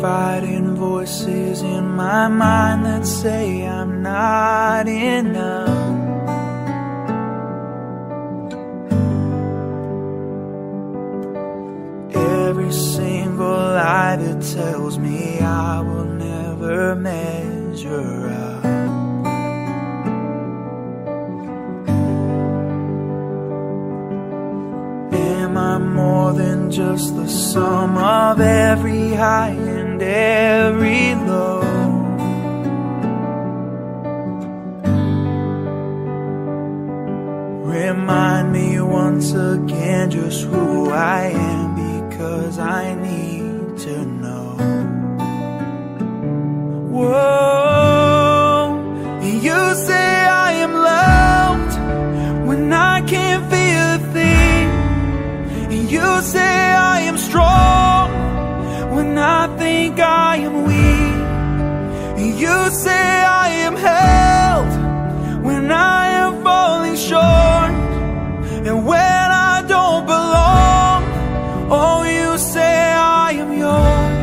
fighting voices in my mind that say I'm not enough. Every single lie that tells me I will never measure up. Am I more than just the sum of every high and every low? Remind me once again just who I am, because I need to know. Whoa, you say I am loved when I can't feel a thing. You say I am strong when I think I am weak. You say I am held when I am falling short, and when I don't belong, oh, you say I am yours.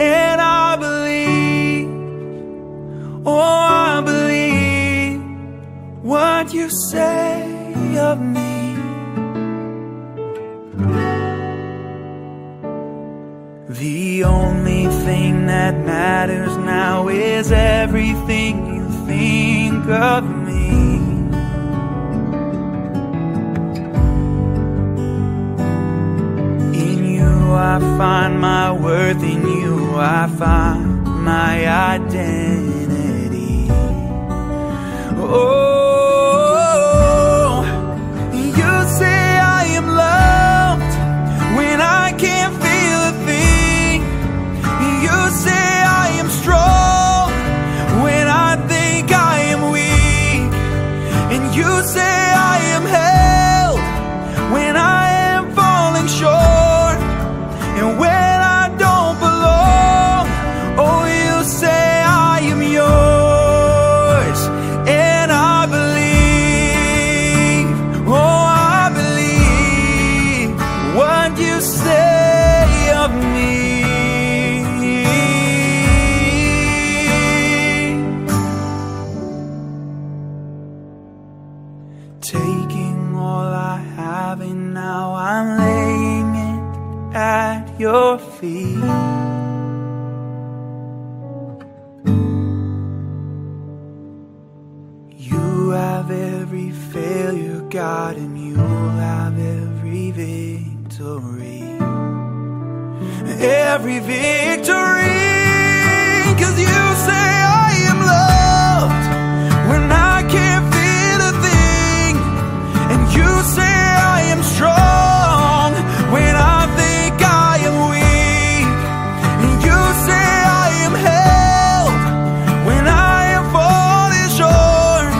And I believe, oh, I believe what you say of me. The only thing that matters now is everything you think of me. I find my worth, in you I find my identity. Oh, you say I am loved when I can't feel a thing. You say I am strong when I think I am weak. And you say I am held when I am falling short. And when I don't belong, oh, you say I am yours. And I believe, oh, I believe what you say of me. Taking all I have and now I'm laying it at your feet. You have every failure, God, and you have every victory. Every victory, 'cause you say I am loved when I can't feel a thing. And you say I am strong when I think I am weak. And you say I am held when I am falling short,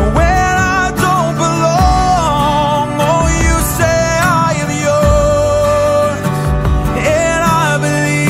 and when I don't belong, oh, you say I am yours. And I believe,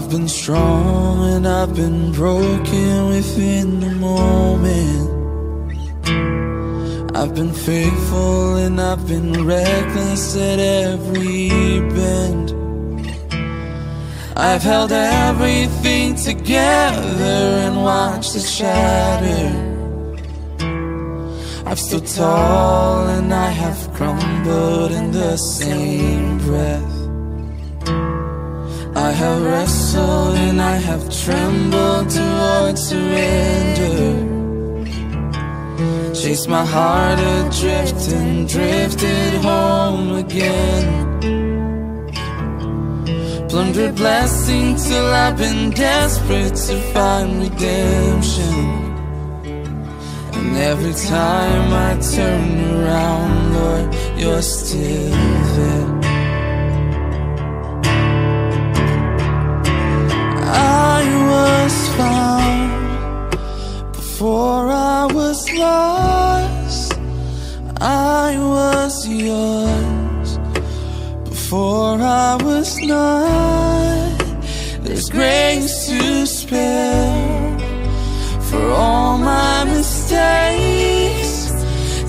I've been strong and I've been broken within the moment. I've been faithful and I've been reckless at every bend. I've held everything together and watched it shatter. I'm still tall and I have crumbled in the same breath. I have wrestled and I have trembled towards surrender. Chased my heart adrift and drifted home again. Plundered blessings till I've been desperate to find redemption. And every time I turn around, Lord, you're still there. I was found before I was lost. I was yours before I was not. There's grace to spare for all my mistakes,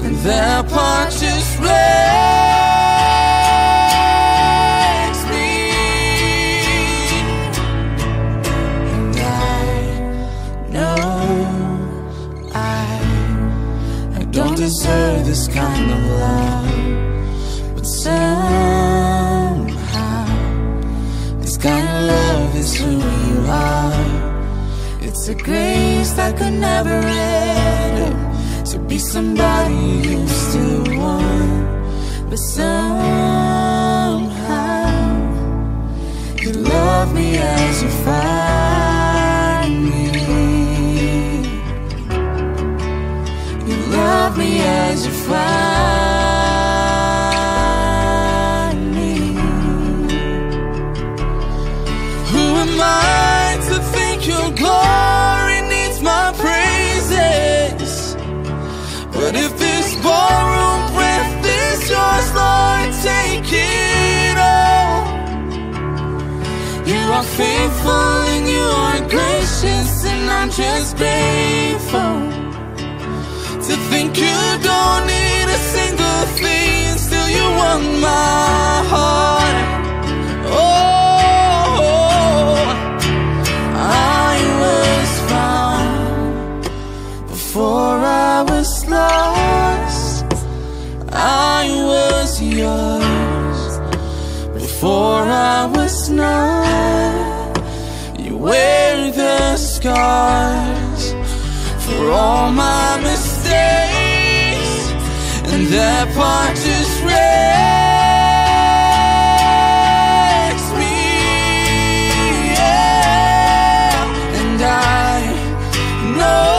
and that part just breaks me. And I know I don't deserve this kind of love, but somehow this kind of love is who you are. It's a grace that could never add up to be somebody you still want. But somehow you love me as you find me. You love me as you find me. Who am I to think you're glorious? But if this ballroom breath is yours, Lord, take it all. You are faithful and you are gracious, and I'm just grateful to think you don't need a single thing, and still you want my heart. Oh, I was found before I was lost. I was yours before I was not. You wear the scars for all my mistakes, and that part just wrecks me. Yeah. And I know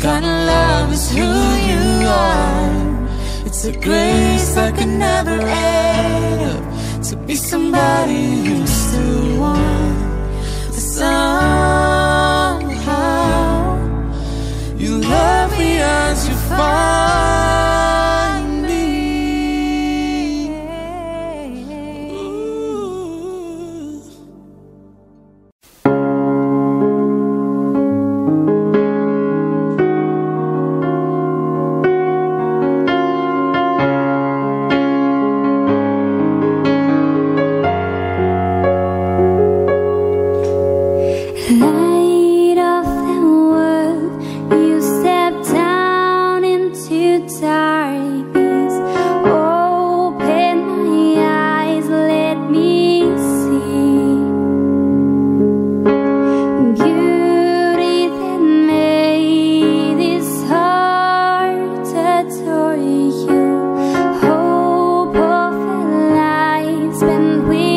kind of love is who you are. It's a grace that could never add up to be somebody you still want. Somehow you love me as you find me. Ooh. Light of the world, you step down into darkness. Open my eyes, let me see beauty that made this heart adore you. Hope of a life spent with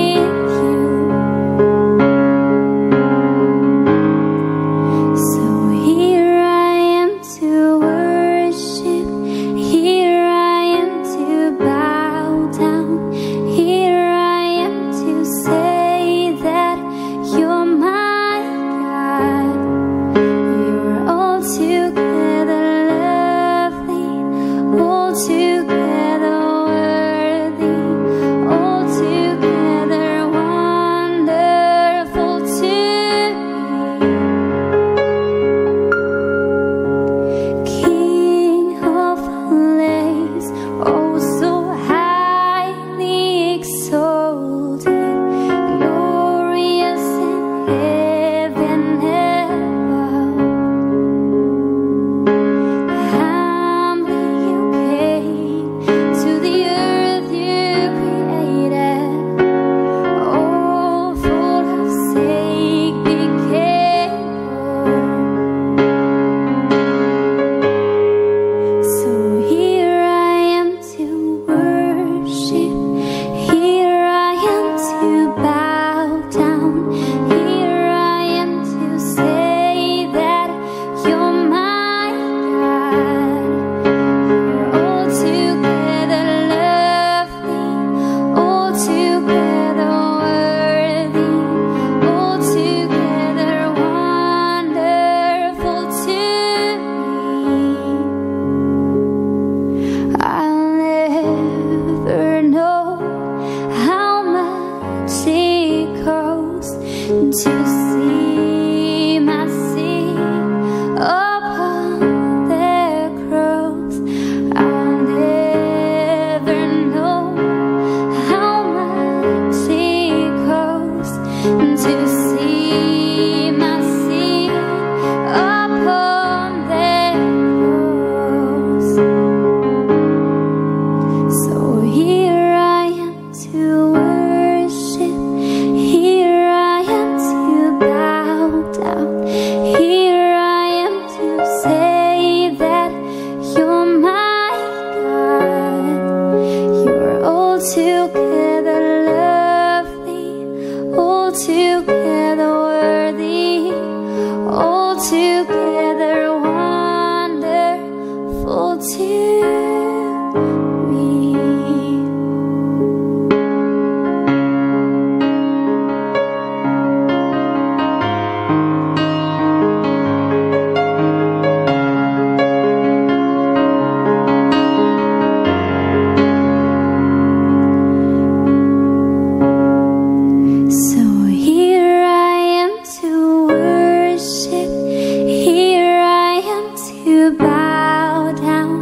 bow down.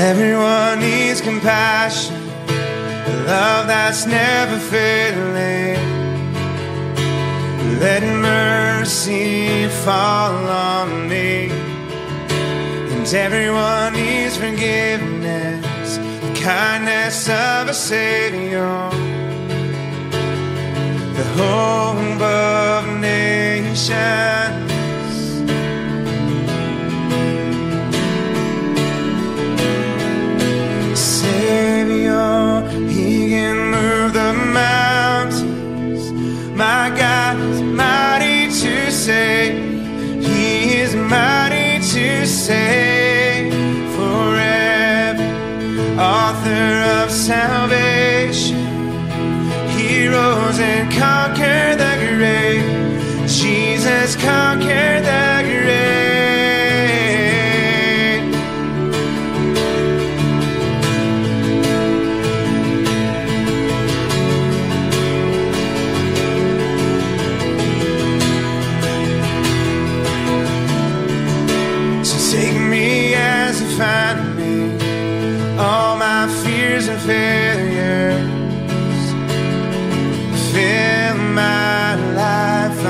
Everyone needs compassion, a love that's never failing. Let mercy fall on me. And everyone needs forgiveness, the kindness of a Savior. The hope of nations. Savior, He can move the mountains. My God is mighty to save. He is mighty to save forever. Author of salvation, He rose and conquered the grave. Jesus conquered the grave. Find me, all my fears and failures. Fill my life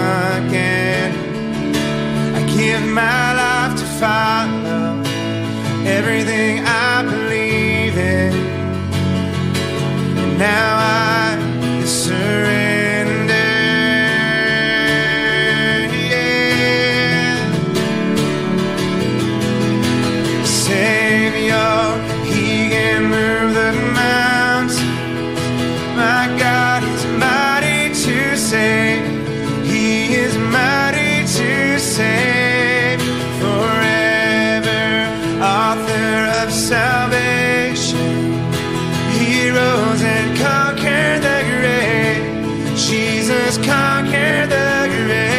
again. I give my life to follow everything I believe in. And now I surrender. He is mighty to save forever, author of salvation. He rose and conquered the grave. Jesus conquered the grave.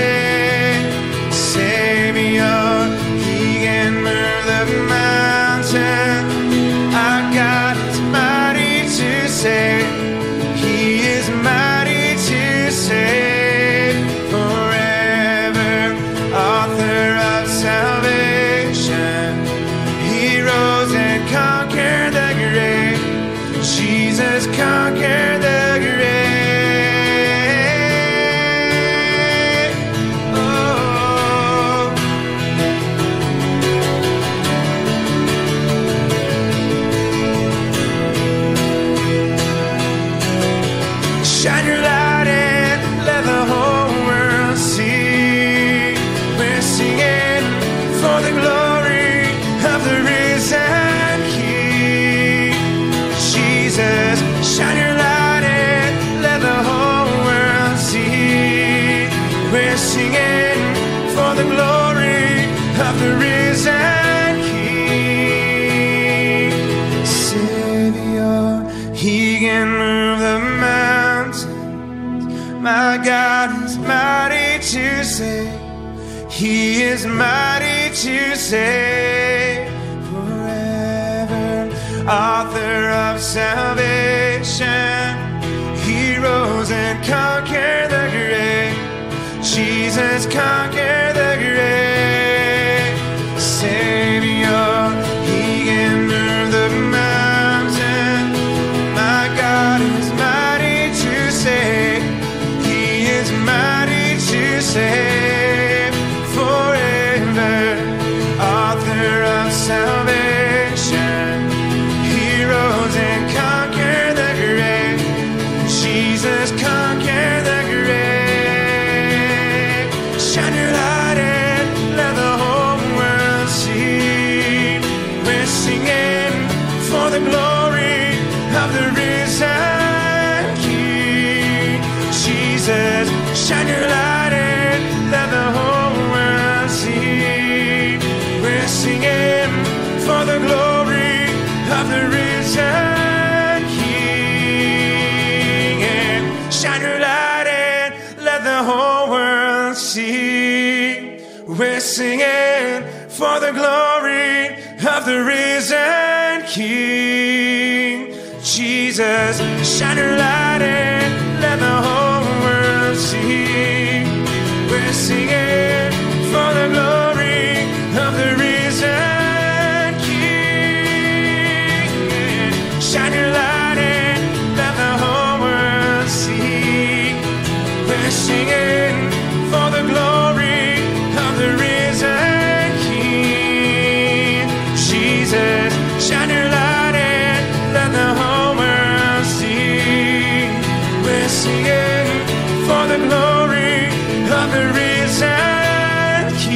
Savior, He can move the mountain. My God is mighty to save. He is mighty to save. Salvation, He rose and conquered the grave. Jesus conquered the grave. Shine your light and let the whole world see. We're singing for the glory of the risen King. Jesus, shine your light and let the whole world see. We're singing for the glory of the risen King. And shine your light and let the whole world see. We're singing for the glory of the risen King. Jesus, shine your light and let the whole world see. We're singing for the glory of the risen King. Shine your light in, let the whole world see. We're singing for the glory of the risen King.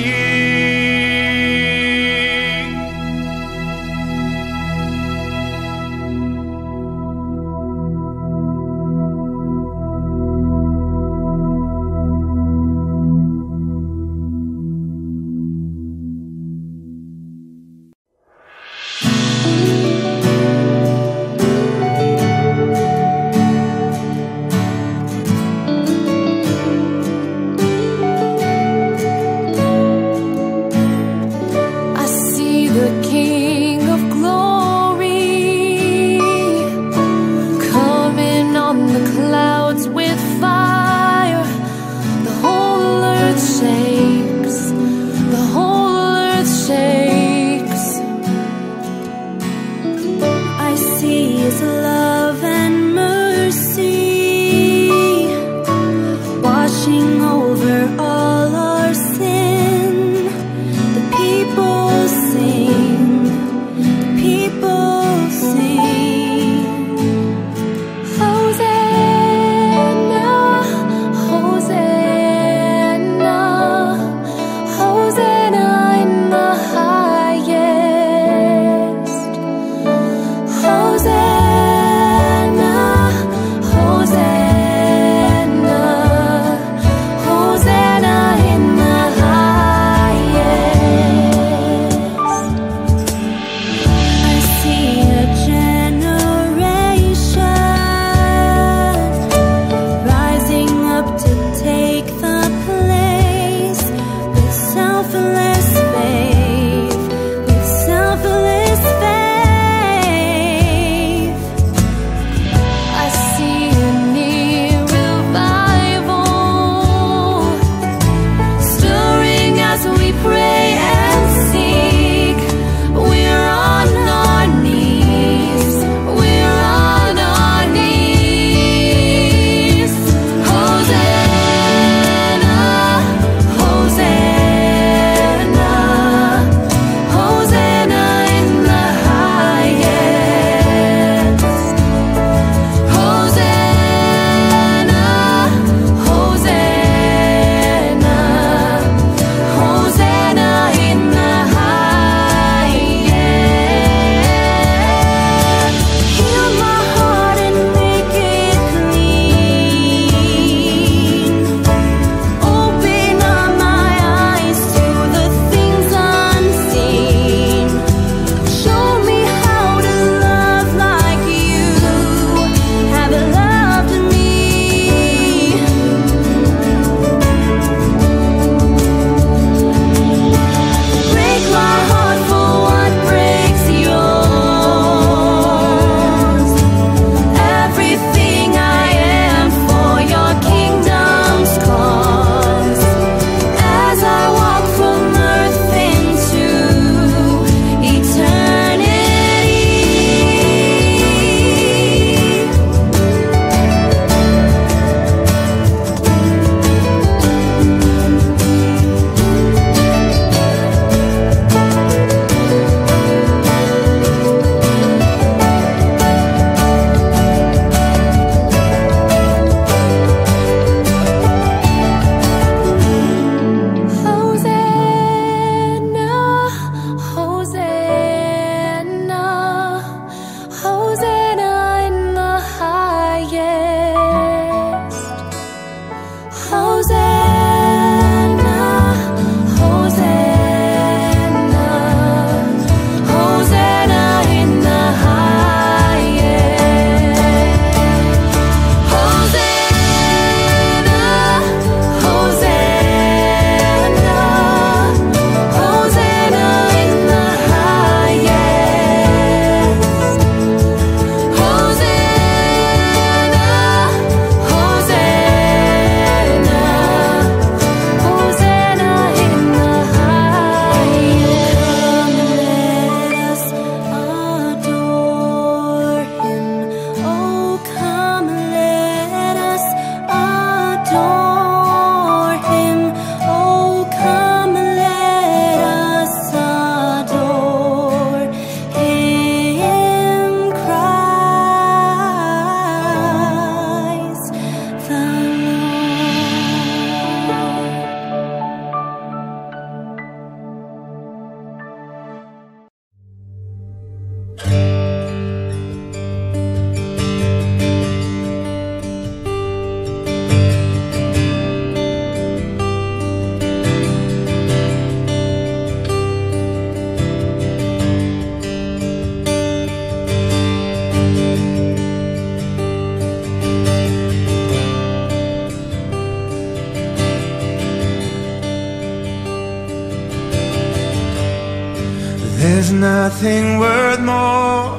There's nothing worth more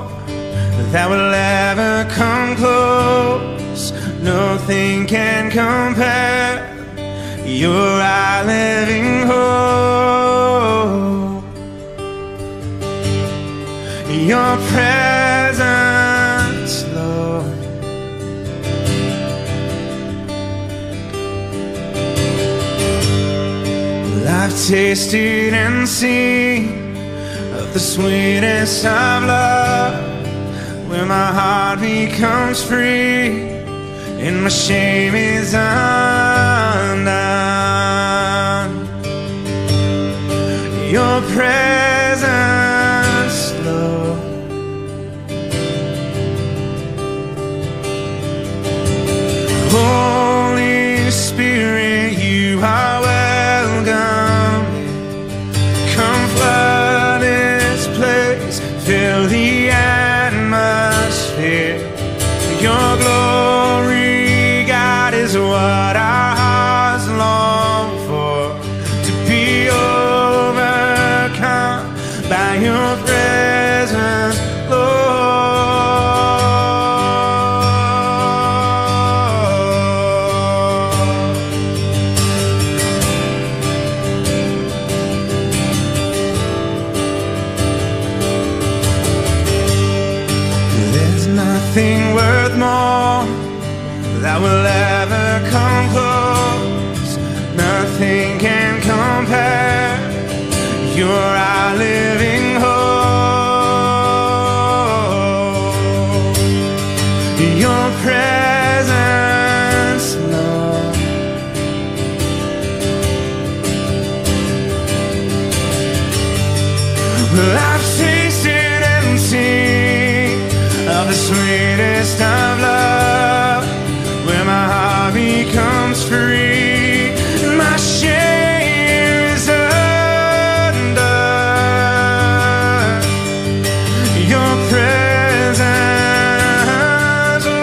that will ever come close. Nothing can compare. You're our living hope. Your presence, Lord, well, I've tasted and seen of the sweetest of love, where my heart becomes free and my shame is undone. Your presence, Lord, Holy Spirit, you are welcome. Come flood this place, fill the atmosphere. Your glory, what our hearts long for, to be overcome by your presence, Lord. There's nothing worth more that will ever come close. Nothing can compare. You're our living hope. Your presence, Lord, well, I've tasted and seen of the sweetest of love, where my heart becomes free, my shame is undone. Your presence, Lord,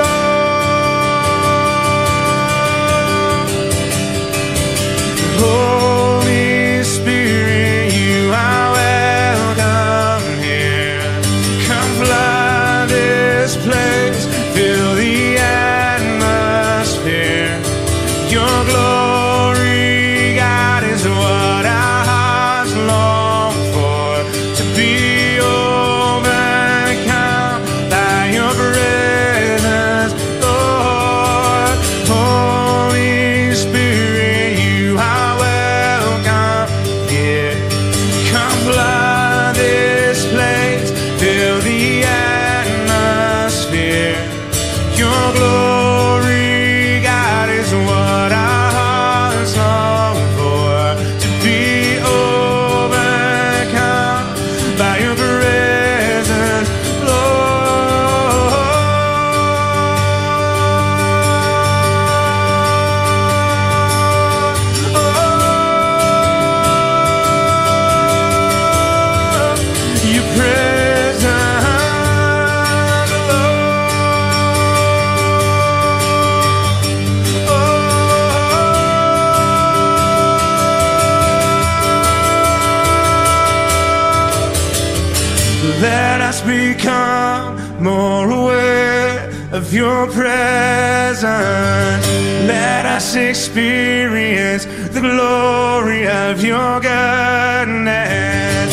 Holy Spirit, you are welcome here. Come flood this place, fill the air. Your glory, God, is what our hearts long for, to be overcome by your presence, Lord. Holy Spirit, you are welcome here. Come flood this place, fill the atmosphere. Your glory, let us become more aware of your presence. Let us experience the glory of your goodness.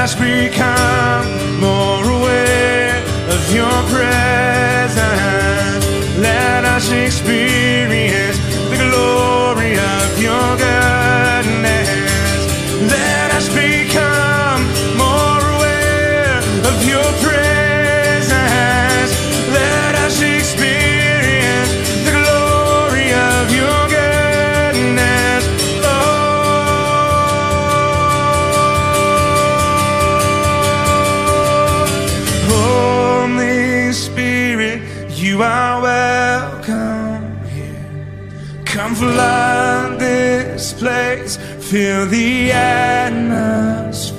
Let us become more aware of your presence. Let us experience the glory of your goodness. Let us become your presence. Let us experience the glory of your goodness, Lord. Holy Spirit, you are welcome here. Come flood this place, fill the atmosphere.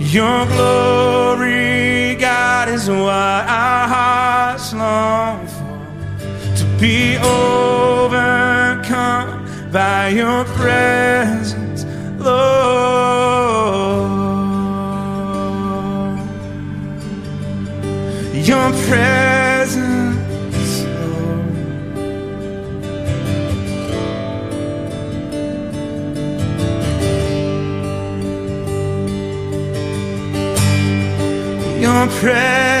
Your glory, God, is what our hearts long for, to be overcome by your presence, Lord. your presence, Lord. Your presence,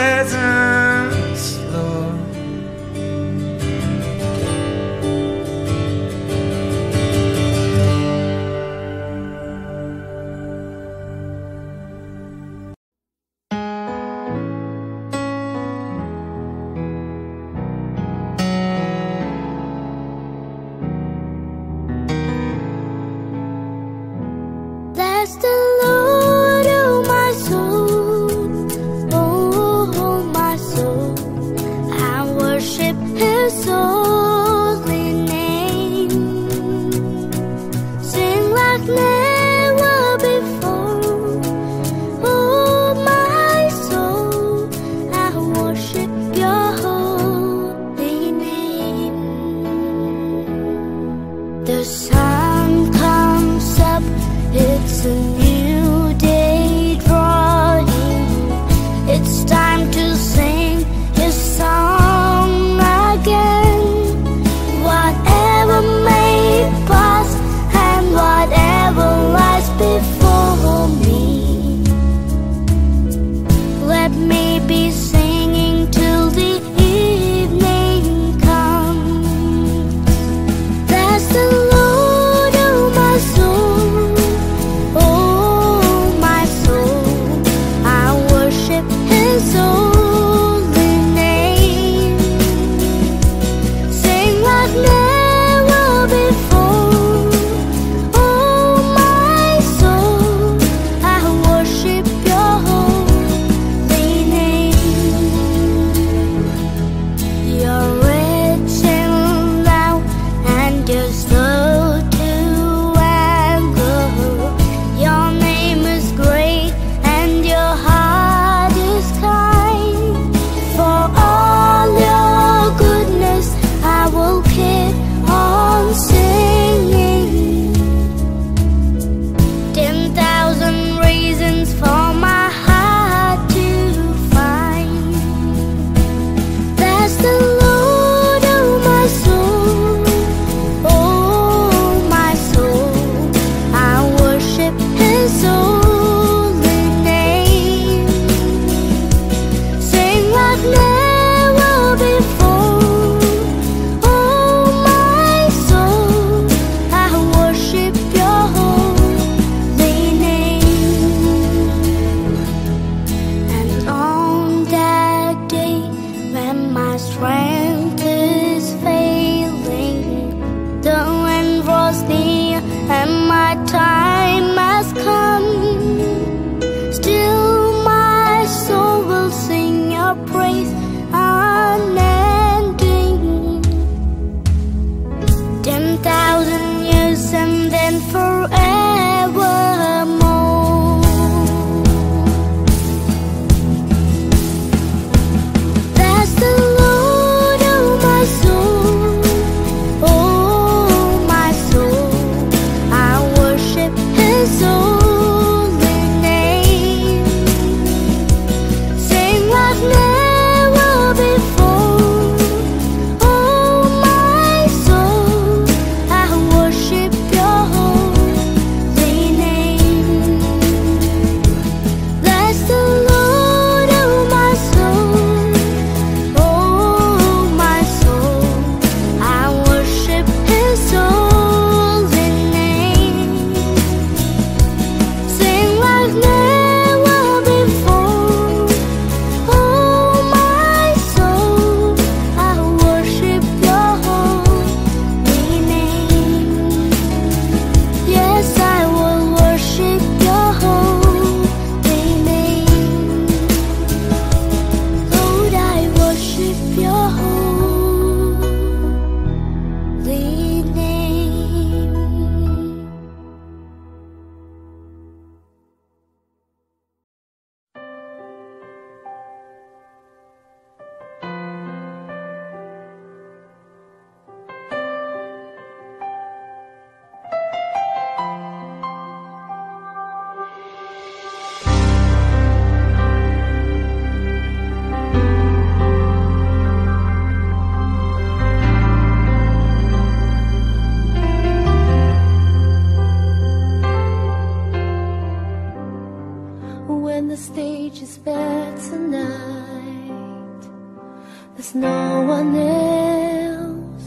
There's no one else,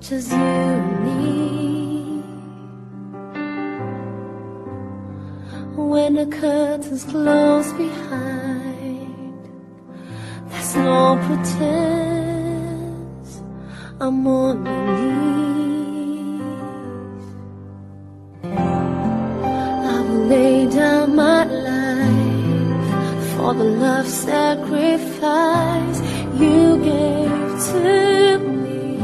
just you and me. When the curtains close behind, there's no pretense, I'm on my knees. I will lay down my life for the love sacrifice you gave to me.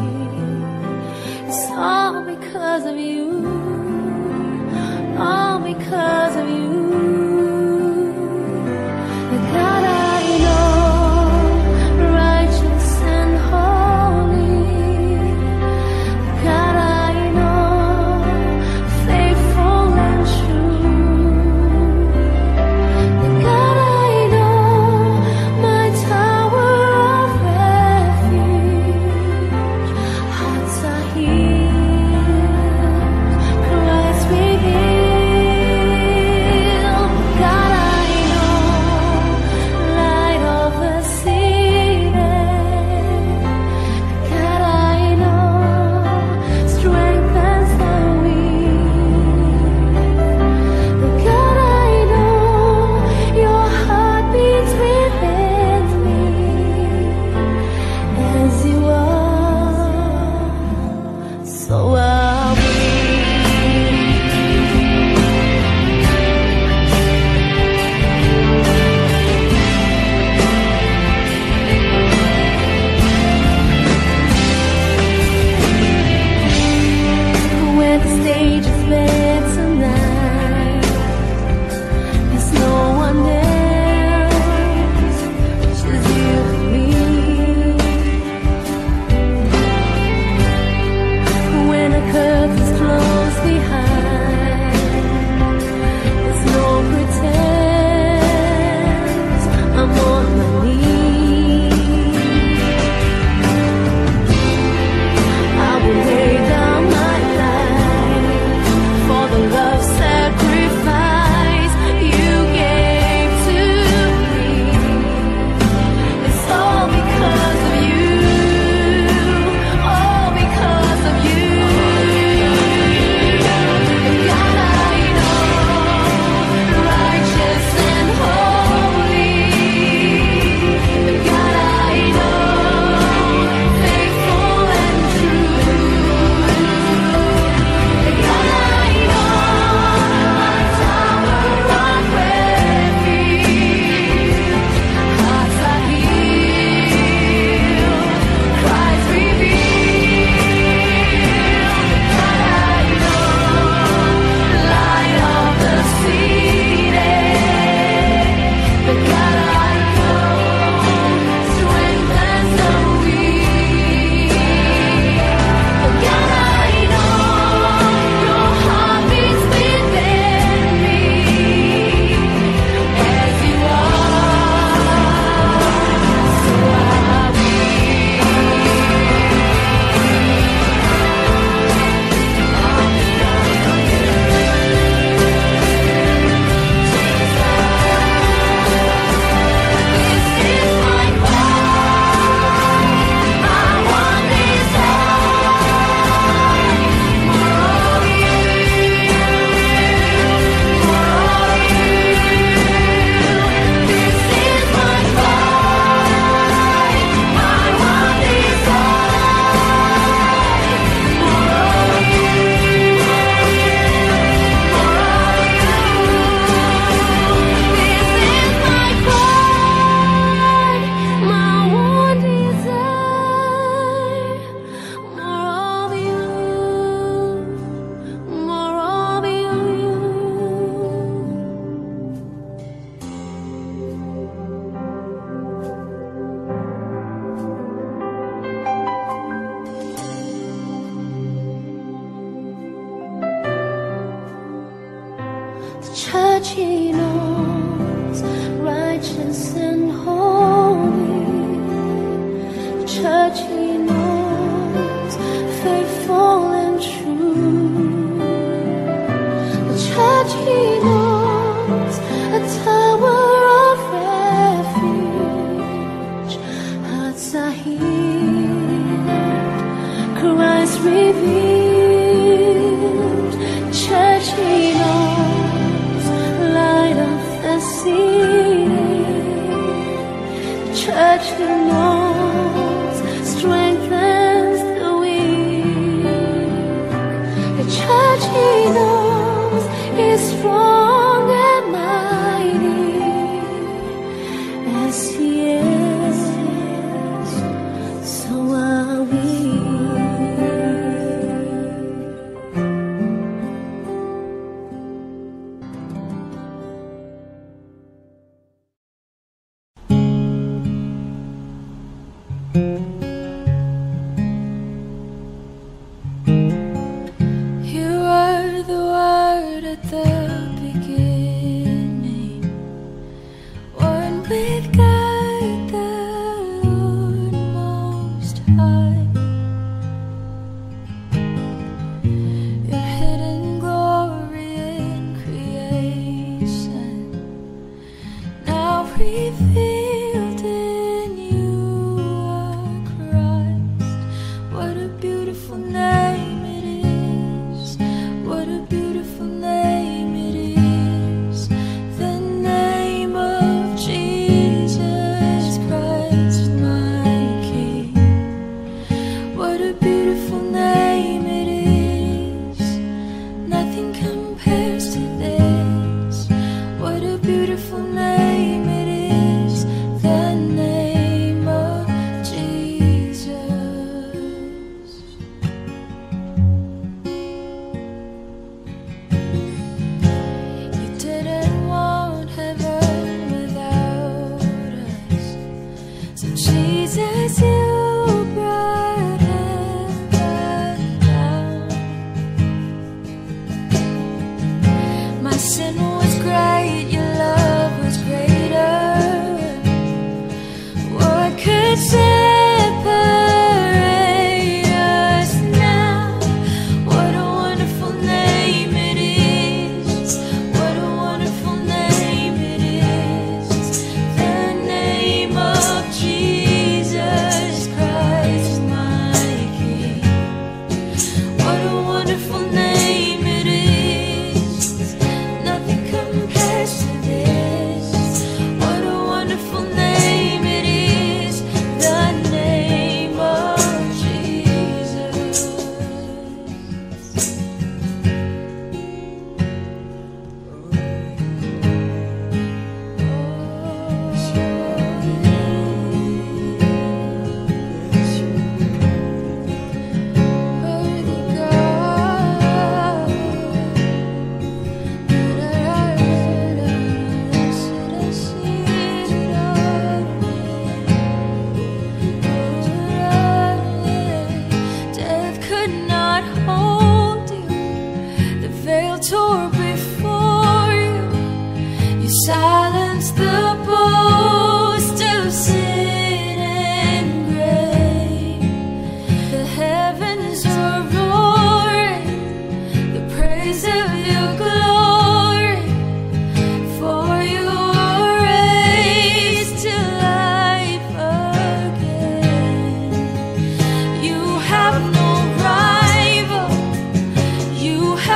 It's all because of you, all because of you. And God, I know righteous and holy. God, I know faithful and true. God, I know my tower of refuge. Hearts are healed, Christ we heal. God, I know light of the city. God, I know strengthens the weak. God, I know your heart beats within me. As you are, so are we. Where the stage is lit tonight, there's no one else, just you and me. When the curtains close behind, there's no pretense, I'm on my knees. I will lay down my life for the love sacrifice you gave to me. It's all because of you, all because of you. God, I know righteous and holy. God, I know faithful and true. God, I know my tower of refuge. Hearts are healed, Christ revealed. God, I know light of the city. But God, I know strengthens the weak. God, I know your heart beats within me. As you are, so are we. This is my life. I want this life. More of you, more of you. This is my life. I want this life. More of you, more of you. This is my cry, my one desire. More of you, more of you. The church he knows, righteous and holy. The church he knows, faithful and true. The church he knows, a tower of refuge. Hearts are healed, touch the most, strengthens the weak. The church He knows is strong and mighty as He is, so are we.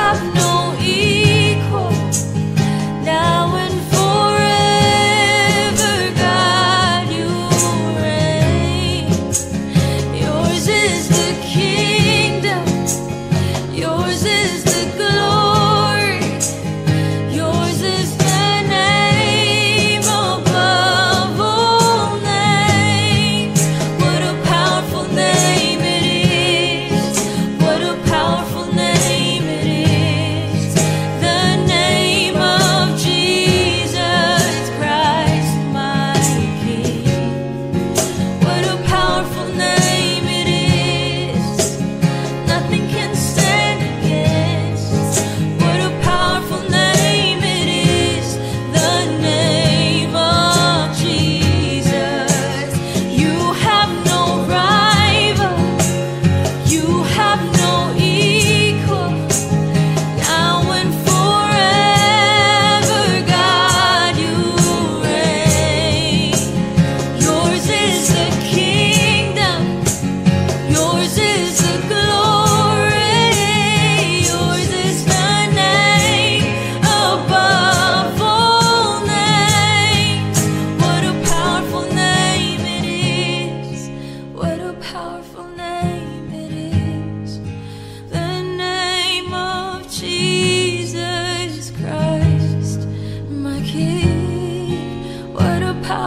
Have no equal now and forever.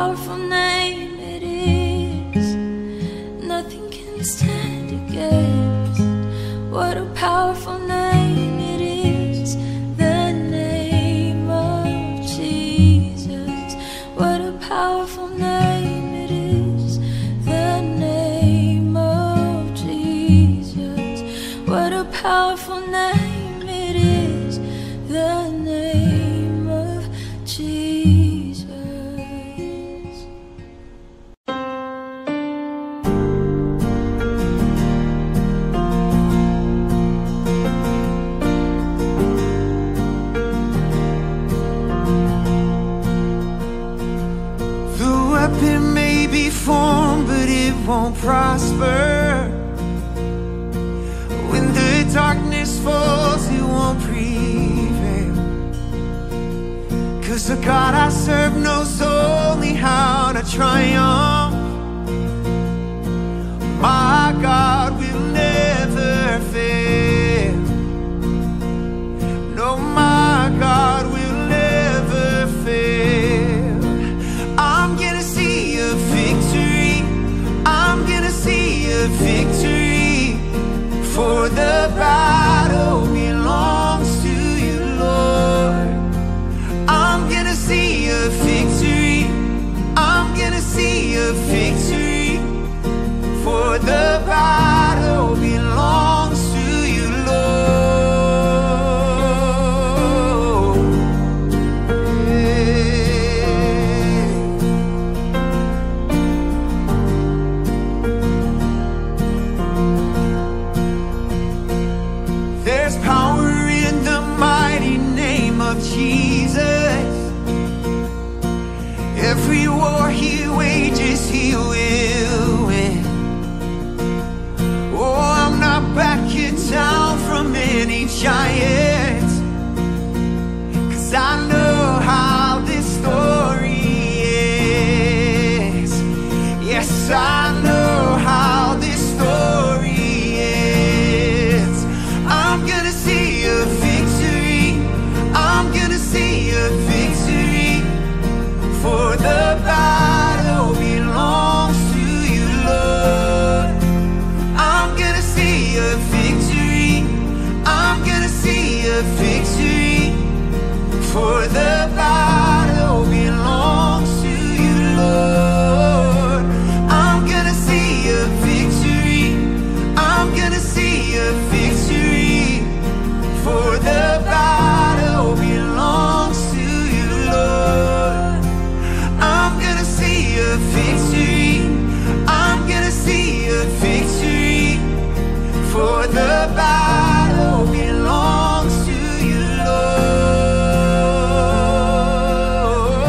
powerful name it is. Nothing can stand against what a powerful name it is. The name of Jesus. What a powerful name it is. The name of Jesus. What a powerful name it is. The name of Jesus. Won't prosper. When the darkness falls, it won't prevail. 'Cause the God I serve knows only how to triumph. My God will never fail. No, my God will never fail. I'm gonna see a victory. I'm gonna see a victory, for the battle belongs to you, Lord. I'm gonna see a victory. I'm gonna see a victory, for the battle belongs to you, Lord. Jesus, every war he wages, he will win. Oh, I'm not backing down from any giant, 'cause I know how this story is. Yes, I know how this story is. I'm gonna see a victory. I'm gonna see a victory, for the battle belongs to you, Lord. I'm gonna see a victory. I'm gonna see a victory, for the battle belongs to you, Lord. I'm gonna see a victory. I'm gonna see a victory, for the battle belongs to you, Lord. I'm gonna see a victory. I'm gonna see a victory, for the battle belongs to you, Lord.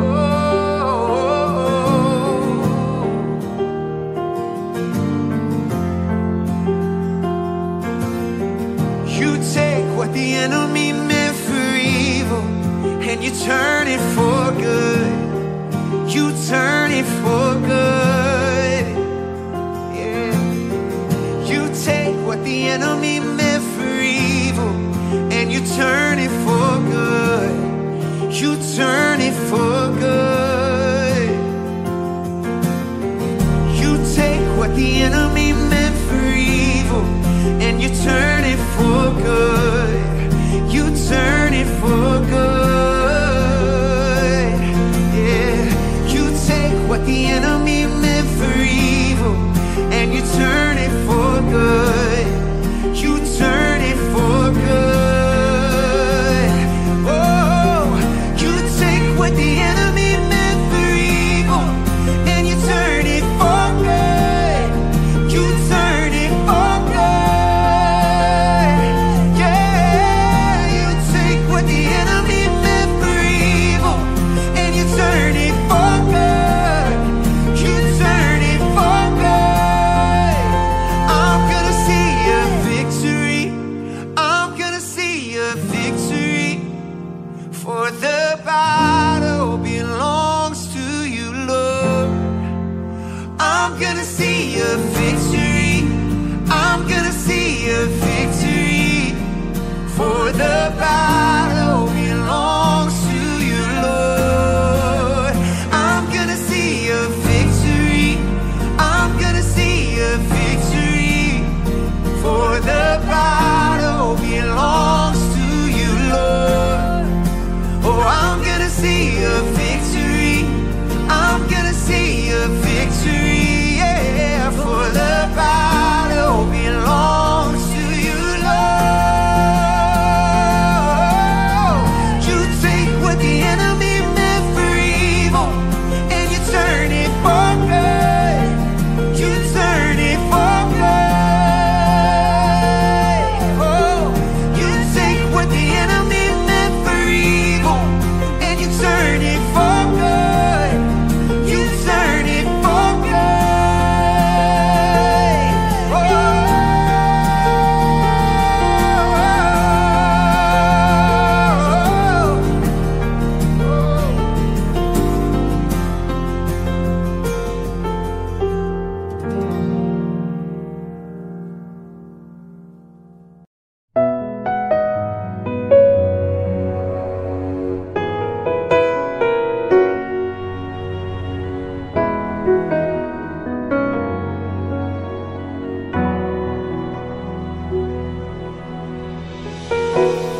Oh. You take what the enemy meant for evil, and you turn it for good. You turn it for good. Yeah. You take what the enemy meant for evil, and you turn it for good. You turn it for good. You take what the enemy meant for evil, and you turn it for good. You turn it for good. Yeah. You take what the enemy meant for evil, and you turn it for good. You turn it for good. Oh, you take what the enemy meant for evil, and you turn it for good. You turn it for good.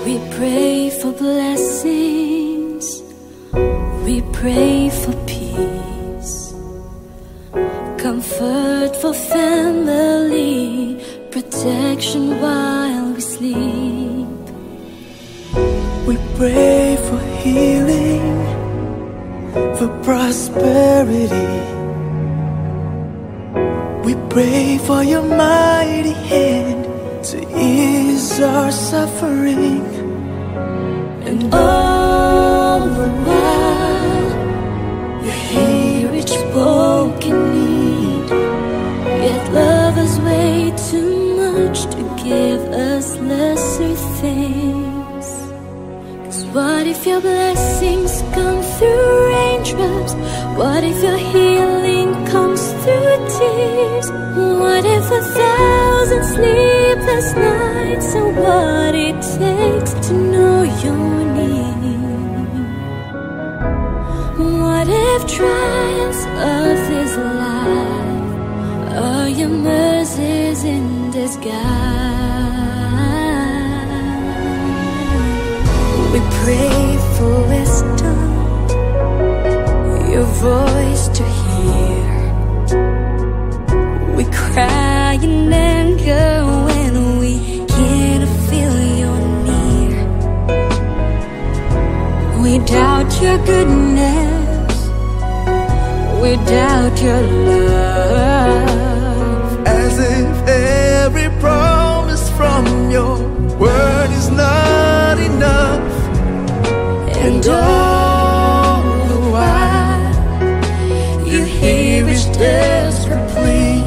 We pray for blessings, we pray for peace, comfort for family, protection while we sleep. We pray for healing, for prosperity. We pray for your mighty hand to ease our suffering. And all the while, you hear each broken need, yet love is way too much to give us lesser things. 'Cause what if your blessings come through raindrops? What if your healing comes through tears? What if 1,000 sleepless nights and what it takes to know your name? What if trials of this life are your mercies in disguise? We pray for wisdom, your voice to hear. We cry in anger when we can't feel you're near. We doubt your goodness, we doubt your love, as if every promise from your word is not enough. And all the while, desperate plea,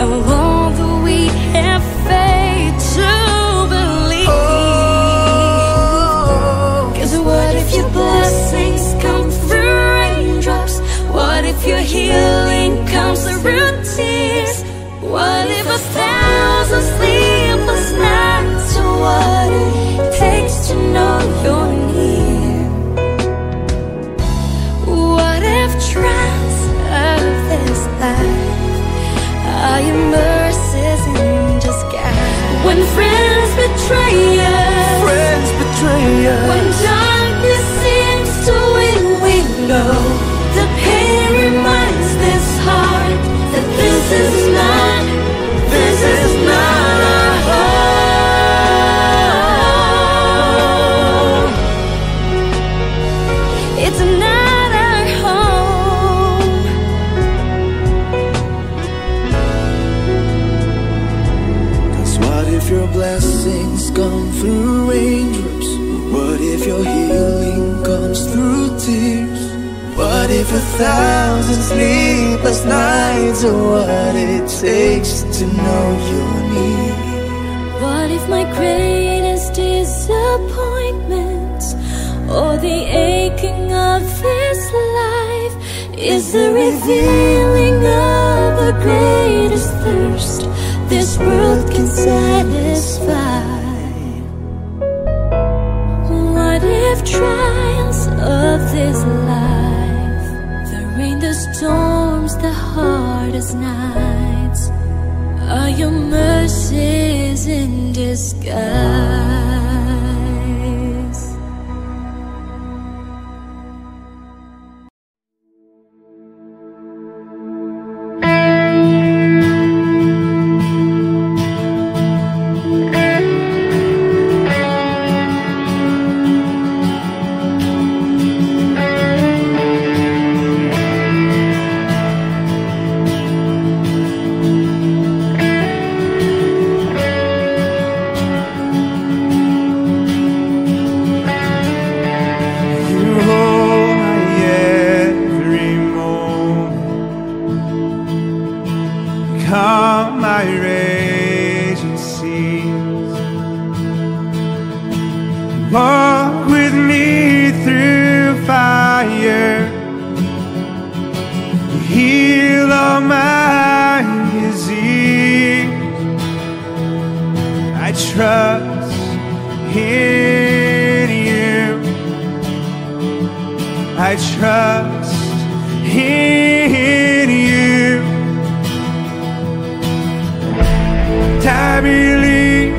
and although we have faith to believe, oh, 'cause what if your blessings come through raindrops? What if your healing comes through tears? What if 1,000 sleepless nights to what it takes to know your near? What if trials this life are your mercies in disguise? When friends betray us, when darkness seems to win, we know the pain reminds this heart that this is not our home. It's not blessings come through raindrops. What if your healing comes through tears? What if 1,000 sleepless nights are what it takes to know your need? What if my greatest disappointments or the aching of this life is the revealing of the greatest thirst this world can satisfy? What if trials of this life, the rain, the storms, the hardest nights, are your mercies in disguise? I believe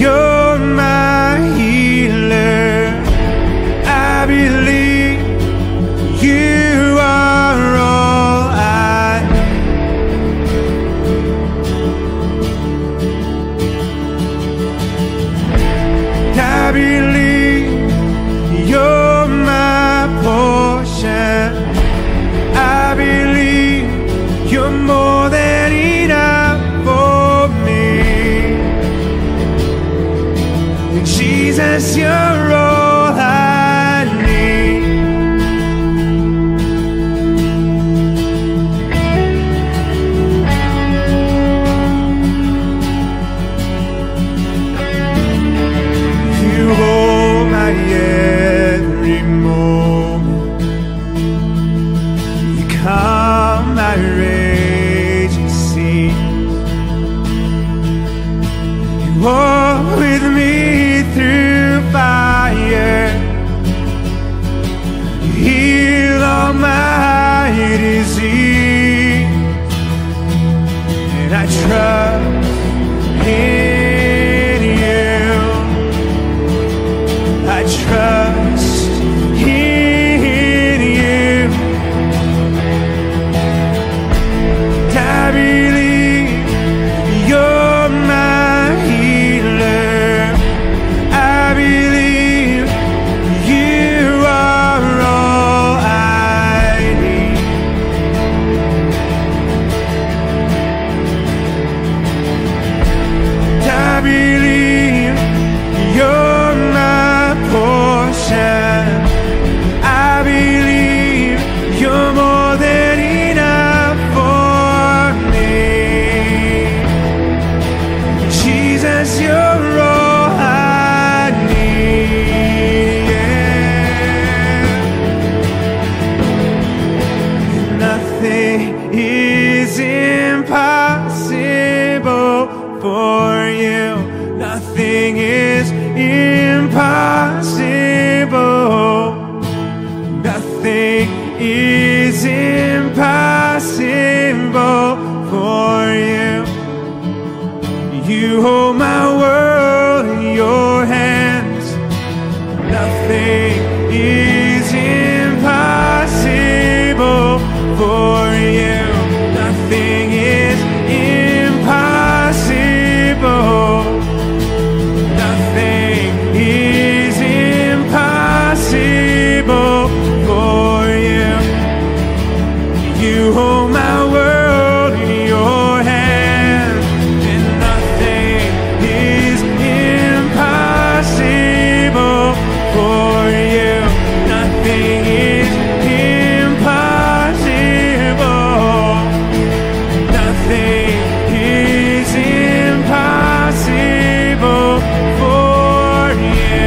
you're my Jesus, you're all I need. You hold my every moment. You calm my raging seas. You walk with me through fire, you heal all my disease, and I trust in you. I trust in you. And I believe you're my healer. I believe you are all I need. I believe you're my portion. I believe you're more than enough for me. Jesus, you're all is impossible for you. Nothing is impossible. Nothing is impossible for you. You hold my world in your hands. Nothing is impossible for you. Nothing is impossible. Nothing is impossible for you.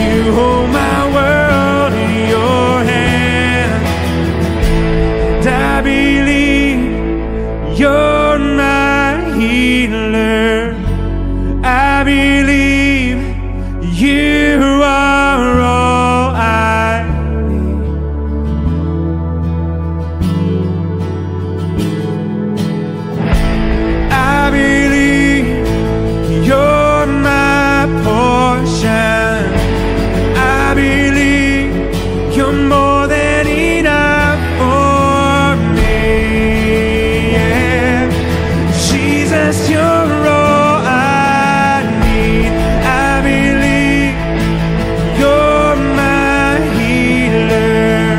You hold my world in your hand, and nothing is impossible for you. Nothing is you're my healer. I believe you are all I need. I believe you're my portion. I believe you're more than enough. You're all I need. I believe you're my healer.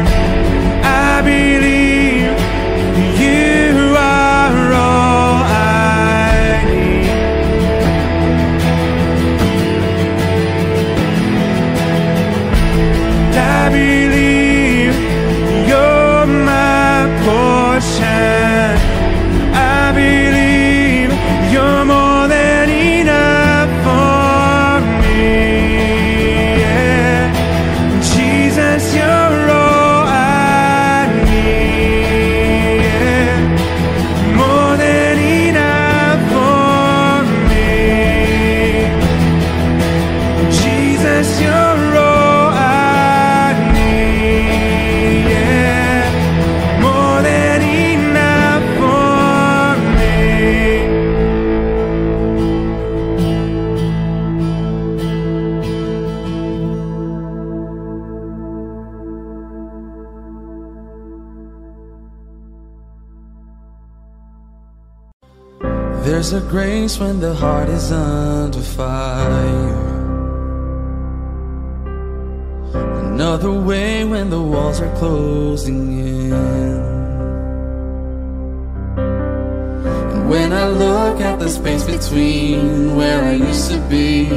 I believe you are all I need. I believe you're my portion. I believe you're more than enough for me, yeah. Jesus, you're all I need, yeah. More than enough for me. Jesus, you're all I need, yeah. More than enough for me. There's a grace when the heart is under fire, another way when the walls are closing in. And when I look at the space between where I used to be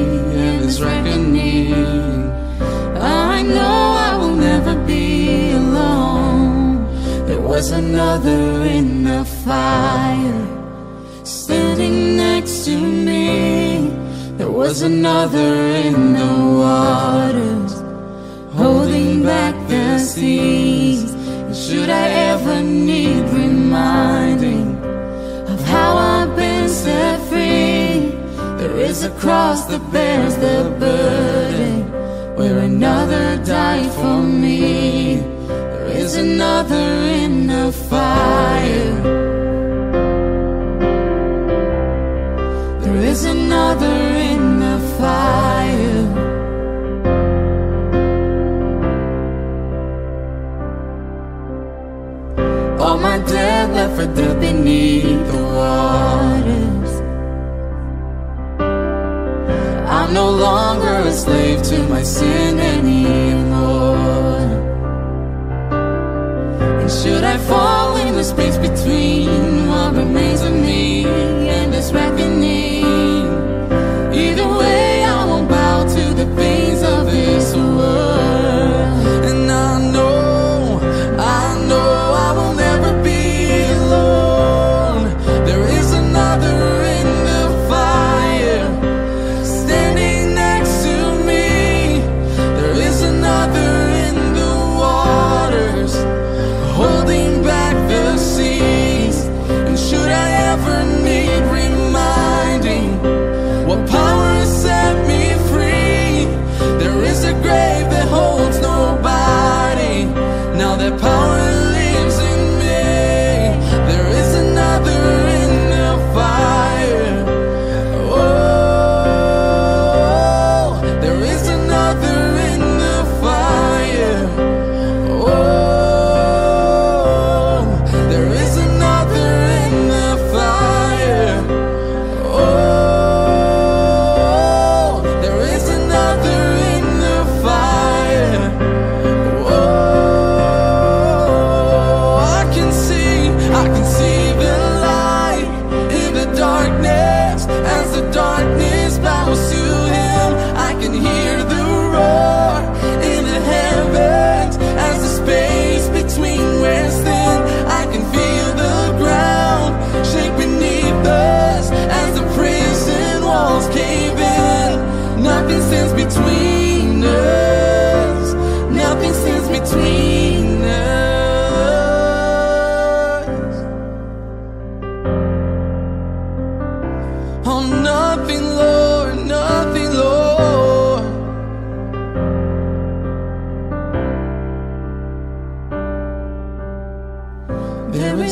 was another in the fire. Standing next to me, there was another in the waters, holding back the seas. And should I ever need reminding of how I've been set free, there is a cross that bears the burden, where another died for me. There's another in the fire. There is another in the fire. All my dead left for dead beneath the waters. I'm no longer a slave to my sin anymore. Should I fall in the space between what remains of me and this reckoning? Either way, I won't bow to the things of this world. And I know I will never be alone. There is another in the fire, standing next to me. There is another in the waters, holding back the seas. And should I ever need reminding what power set me free, there is a grave that holds nobody. Now that power lives in me. There is another in the fire. Oh, there is another in the fire. Oh, there is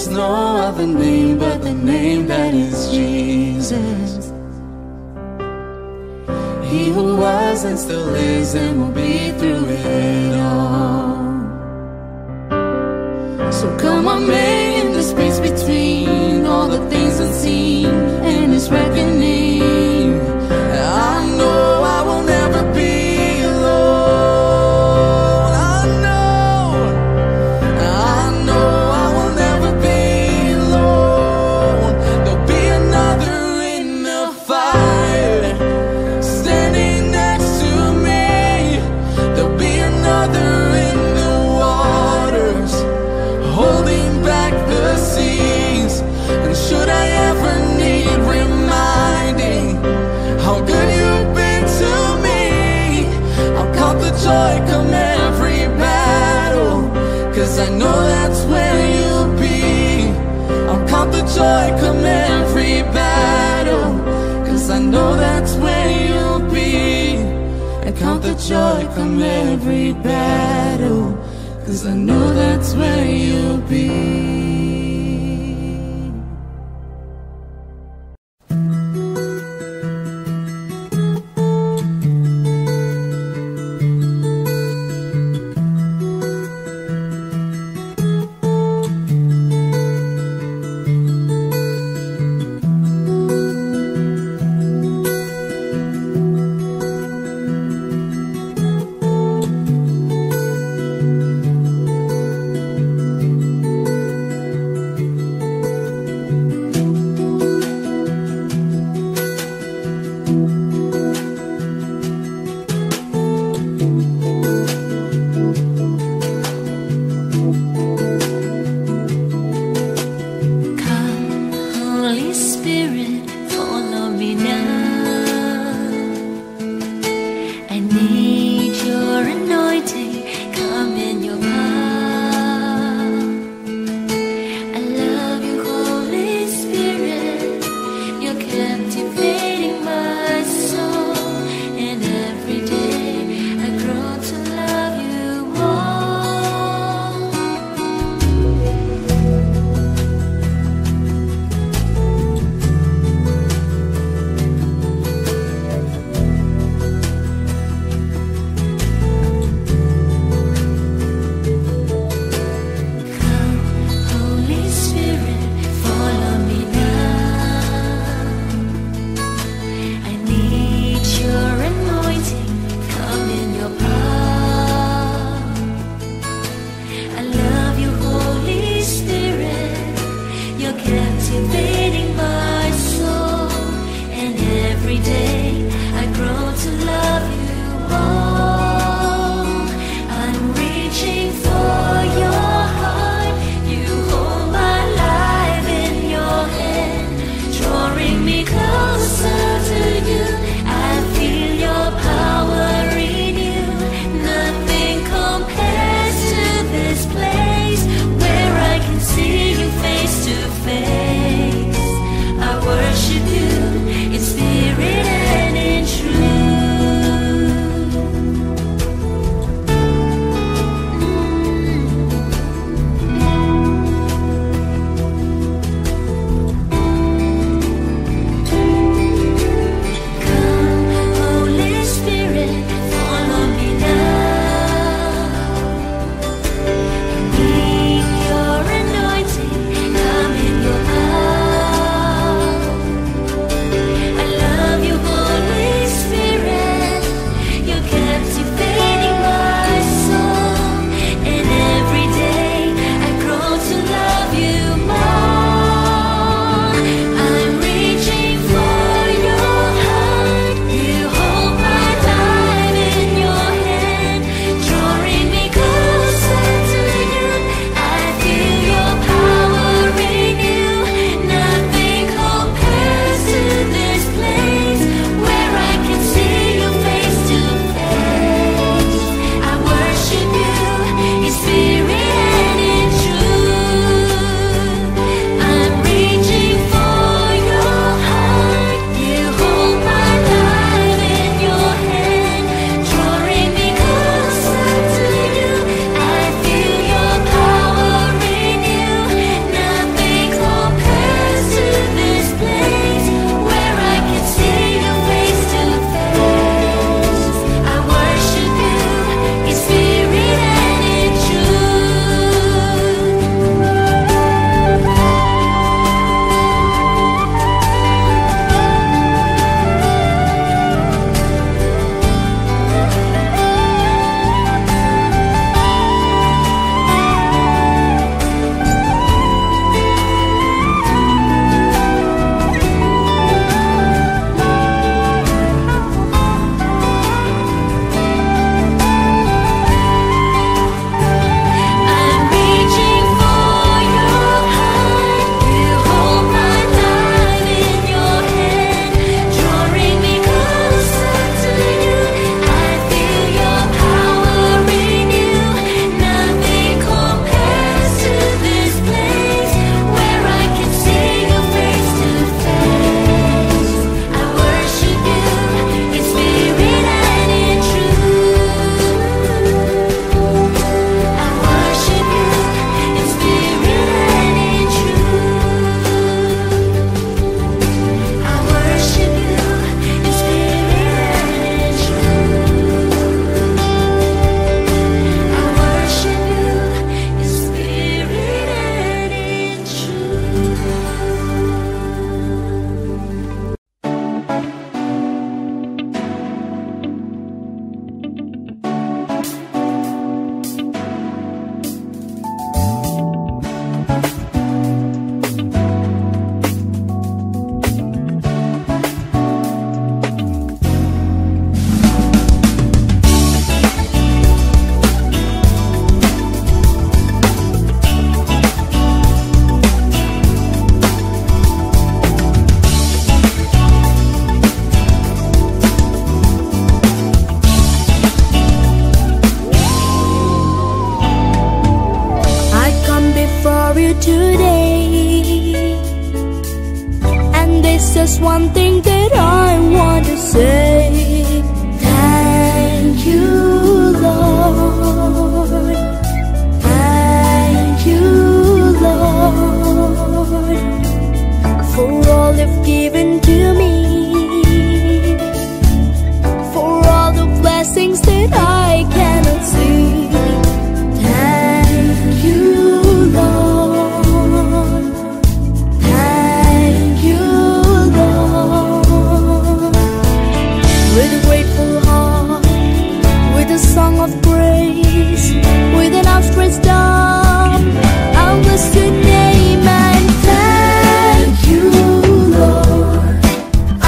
no other name but the name that is Jesus. He who was and still is and will be through it all. So come on, man, in the space between all the things unseen and this reckoning. I know I will never be alone. Joy come every battle, 'cause I know that's where you'll be. I'll count the joy come every battle, 'cause I know that's where you'll be. I count the joy come every battle, 'cause I know that's where you'll be.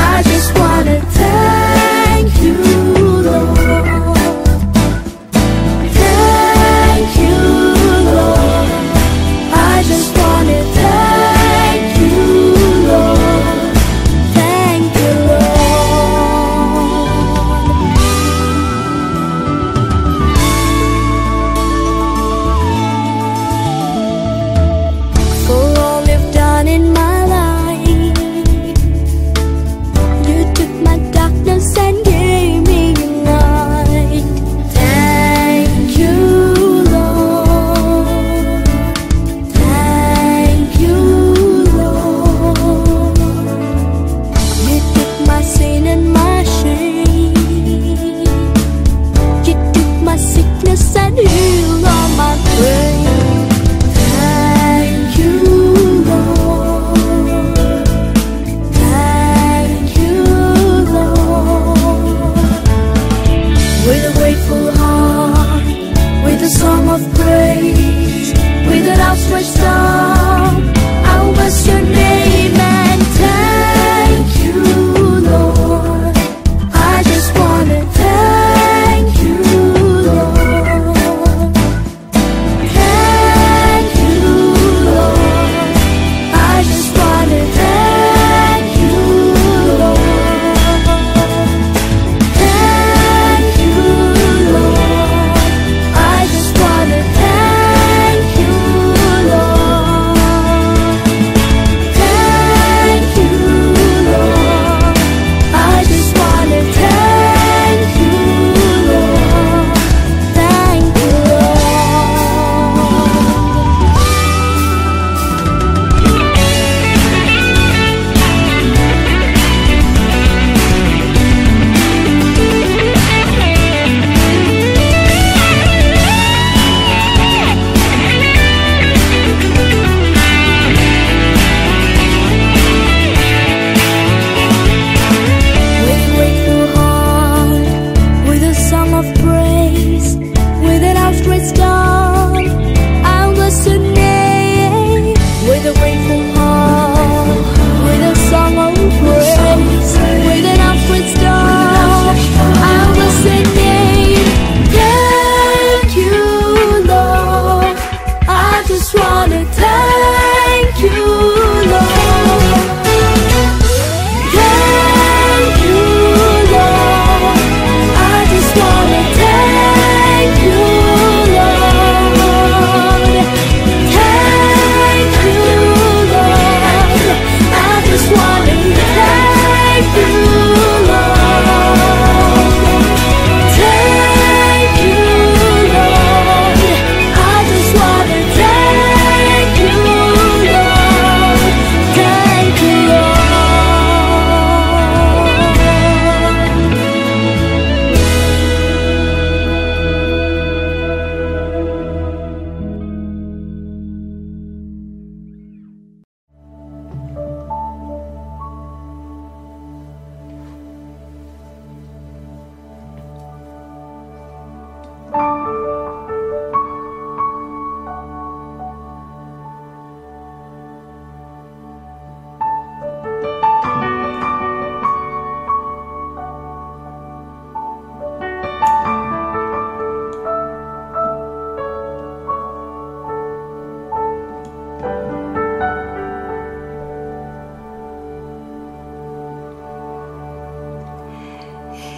I just wanna thank you, Lord.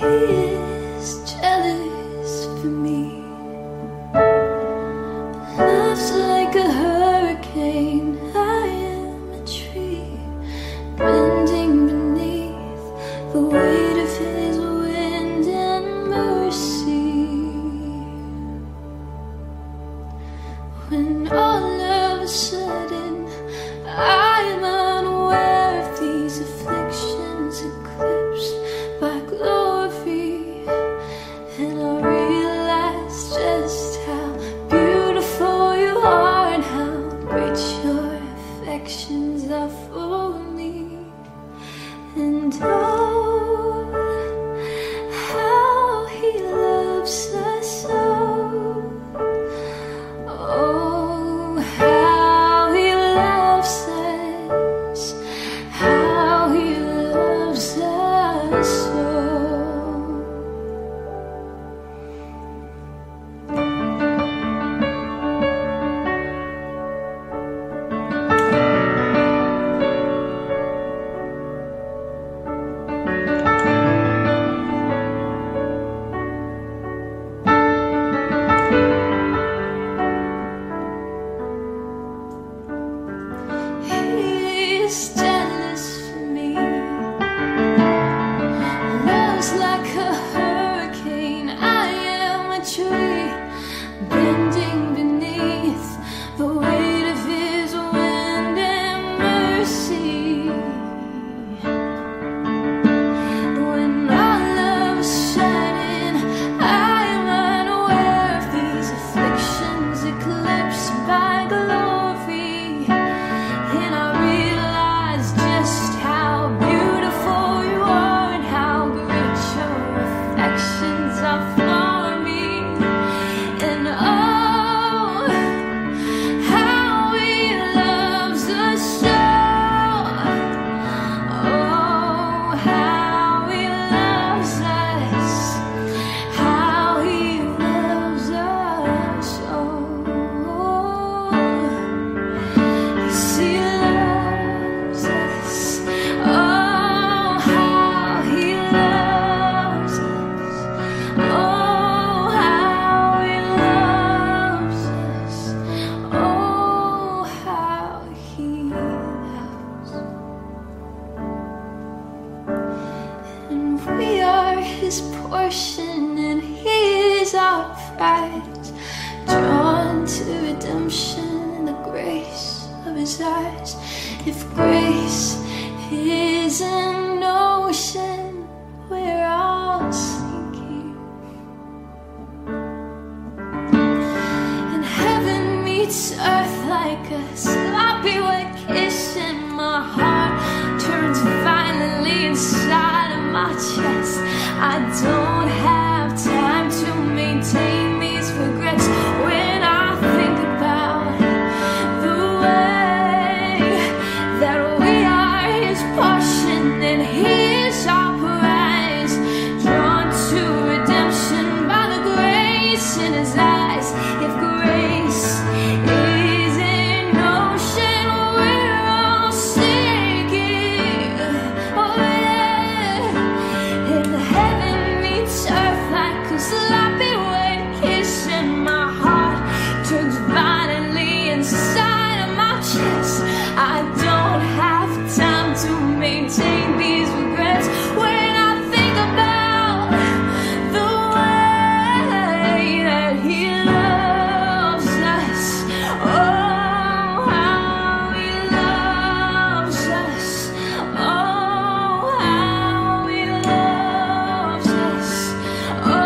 is jealous for me. Love's like a hurricane, I am a tree, bending beneath the weight of his wind and mercy. When all of a sudden I am unaware of these afflictions eclipsed by glory, and I realize just how beautiful you are and how great your affections are for me. And oh, how he loves us so. Jealous for me. Love's like a hurricane, I am a tree, bending beneath the weight of his wind and mercy. When all of a sudden I am unaware of these afflictions eclipsed by glory, we are his portion and he is our prize, drawn to redemption in the grace of his eyes. If grace is an ocean, we're all sinking, and heaven meets earth like a sloppy wet kiss, and my heart turns violently inside my chest. I don't have time to maintain these regrets when I think about the way that we are his portion and he is our prize, drawn to redemption by the grace in his eyes. If grace is an ocean, we're all sinking. Oh, sloppy wet kiss, and my heart turns violently inside of my chest. I don't have time to maintain these regrets when I think about the way that he loves us. Oh, how he loves us. Oh, how he loves us. Oh,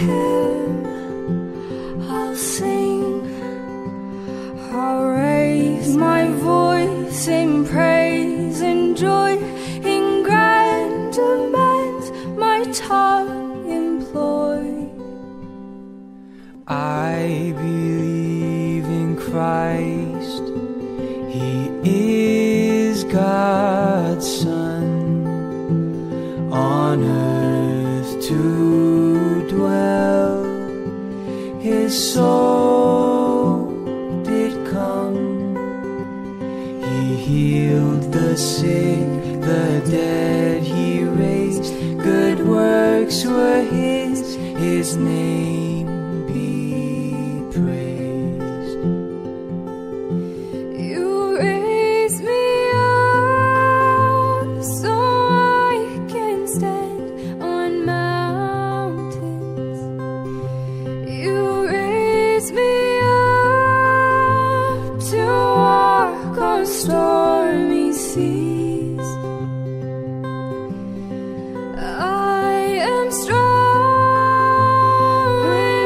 hymn I'll sing, I'll raise my voice in praise and joy, in grand amends my tongue employ. I believe in Christ, He is God's Son, on earth to dwell, His soul did come. He healed the sick, the dead He raised, good works were His name. Stormy seas, I am strong when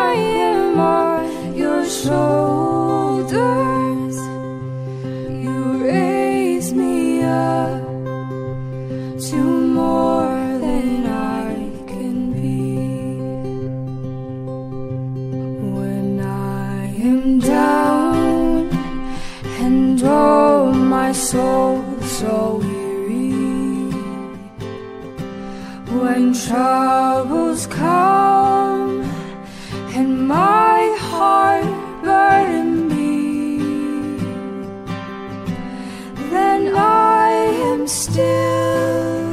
I am on Your shoulders. You raise me up to more than I can be. When I am down and my soul so weary, when troubles come and my heart burden me, then I am still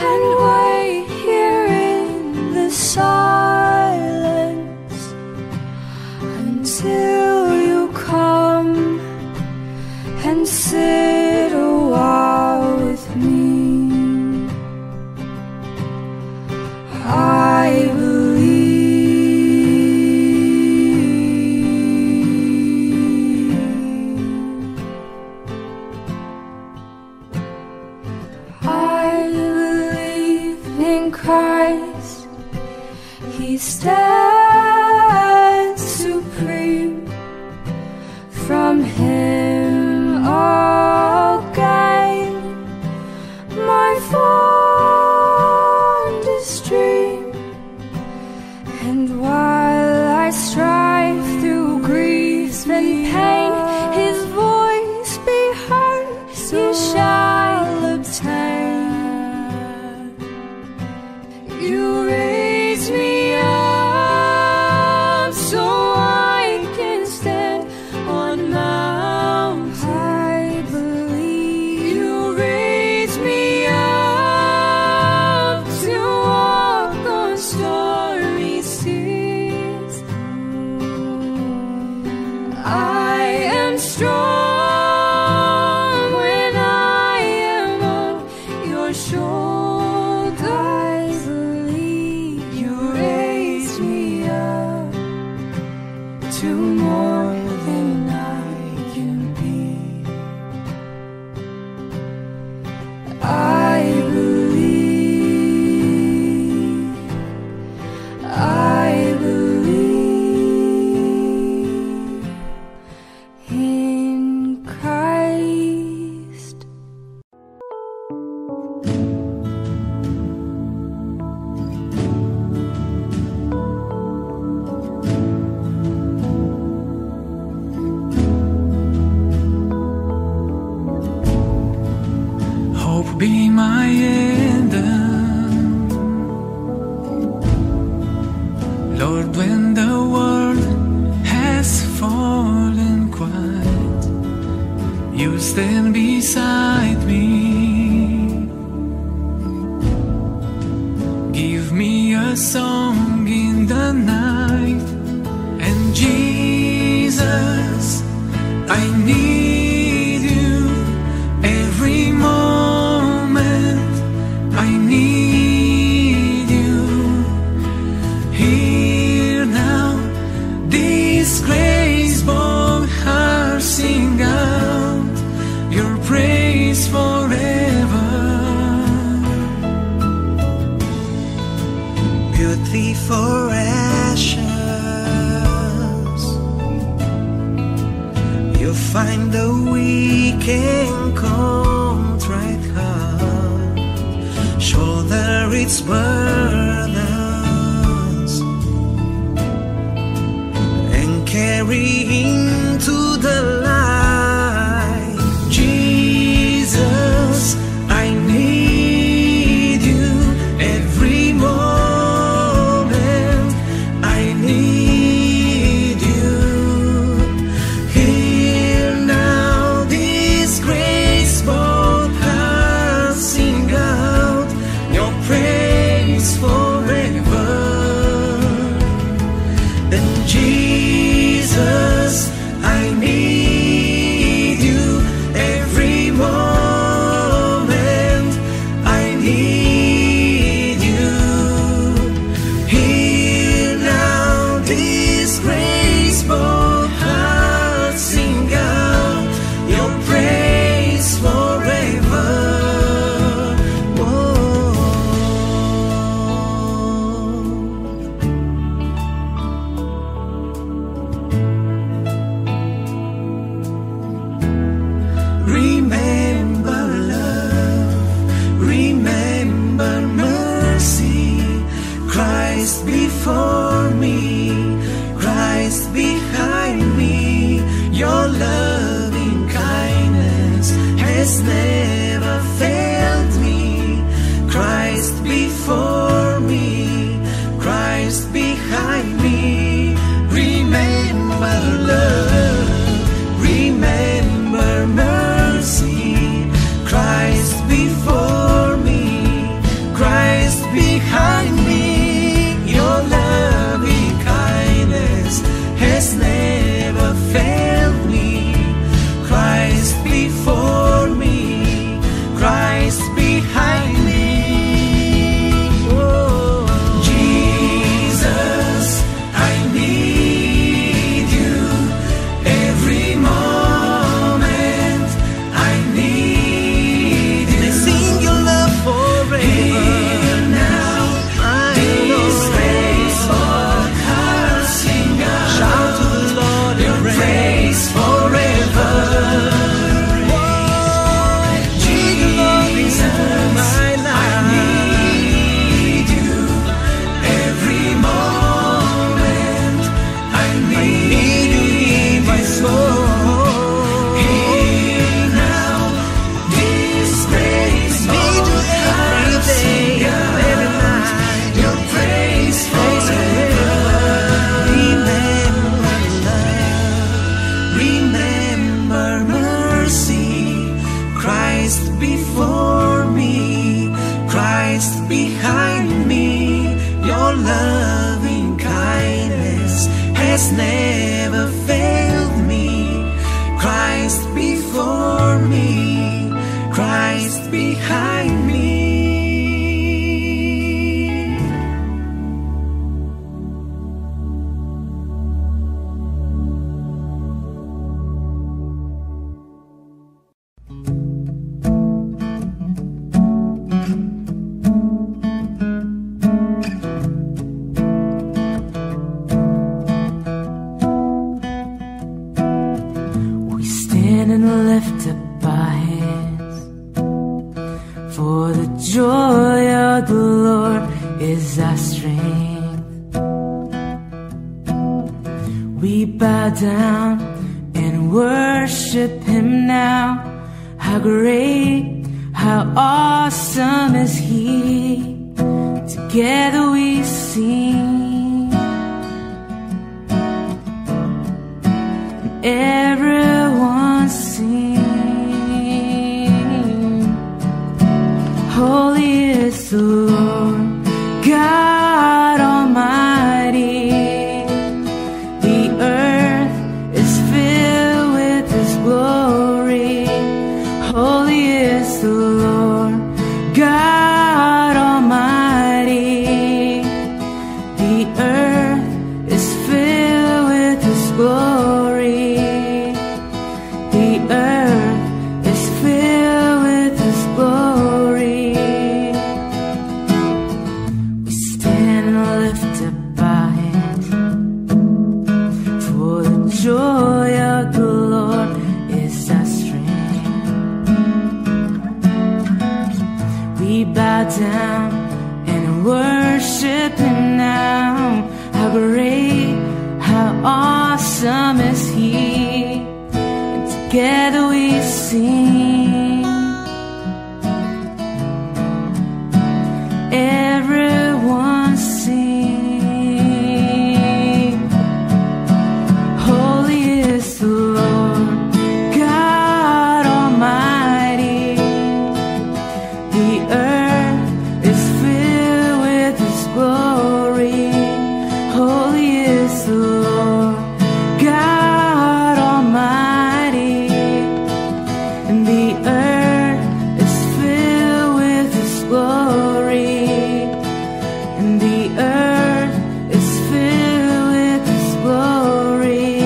and wait here in the silence until and sit a while with me. I believe, I believe in Christ, He stands supreme. From Him shoulders. I believe You raised me up to more than I can be. I believe in Christ. Hope be my anthem, Lord, when the world has fallen quiet, You stand beside me. Give me a song in the night, and Jesus, I need You every morning. shoot thee for ashes. You'll find the weak and contrite heart, shoulder its burdens, and carry into the light. Jesus, I need earth is filled with His glory. Awesome is He, and together we sing. Everyone sing. Holy is the Lord God Almighty. The earth is filled with His glory. Holy is the Lord God Almighty, and the earth is filled with His glory, and the earth is filled with His glory,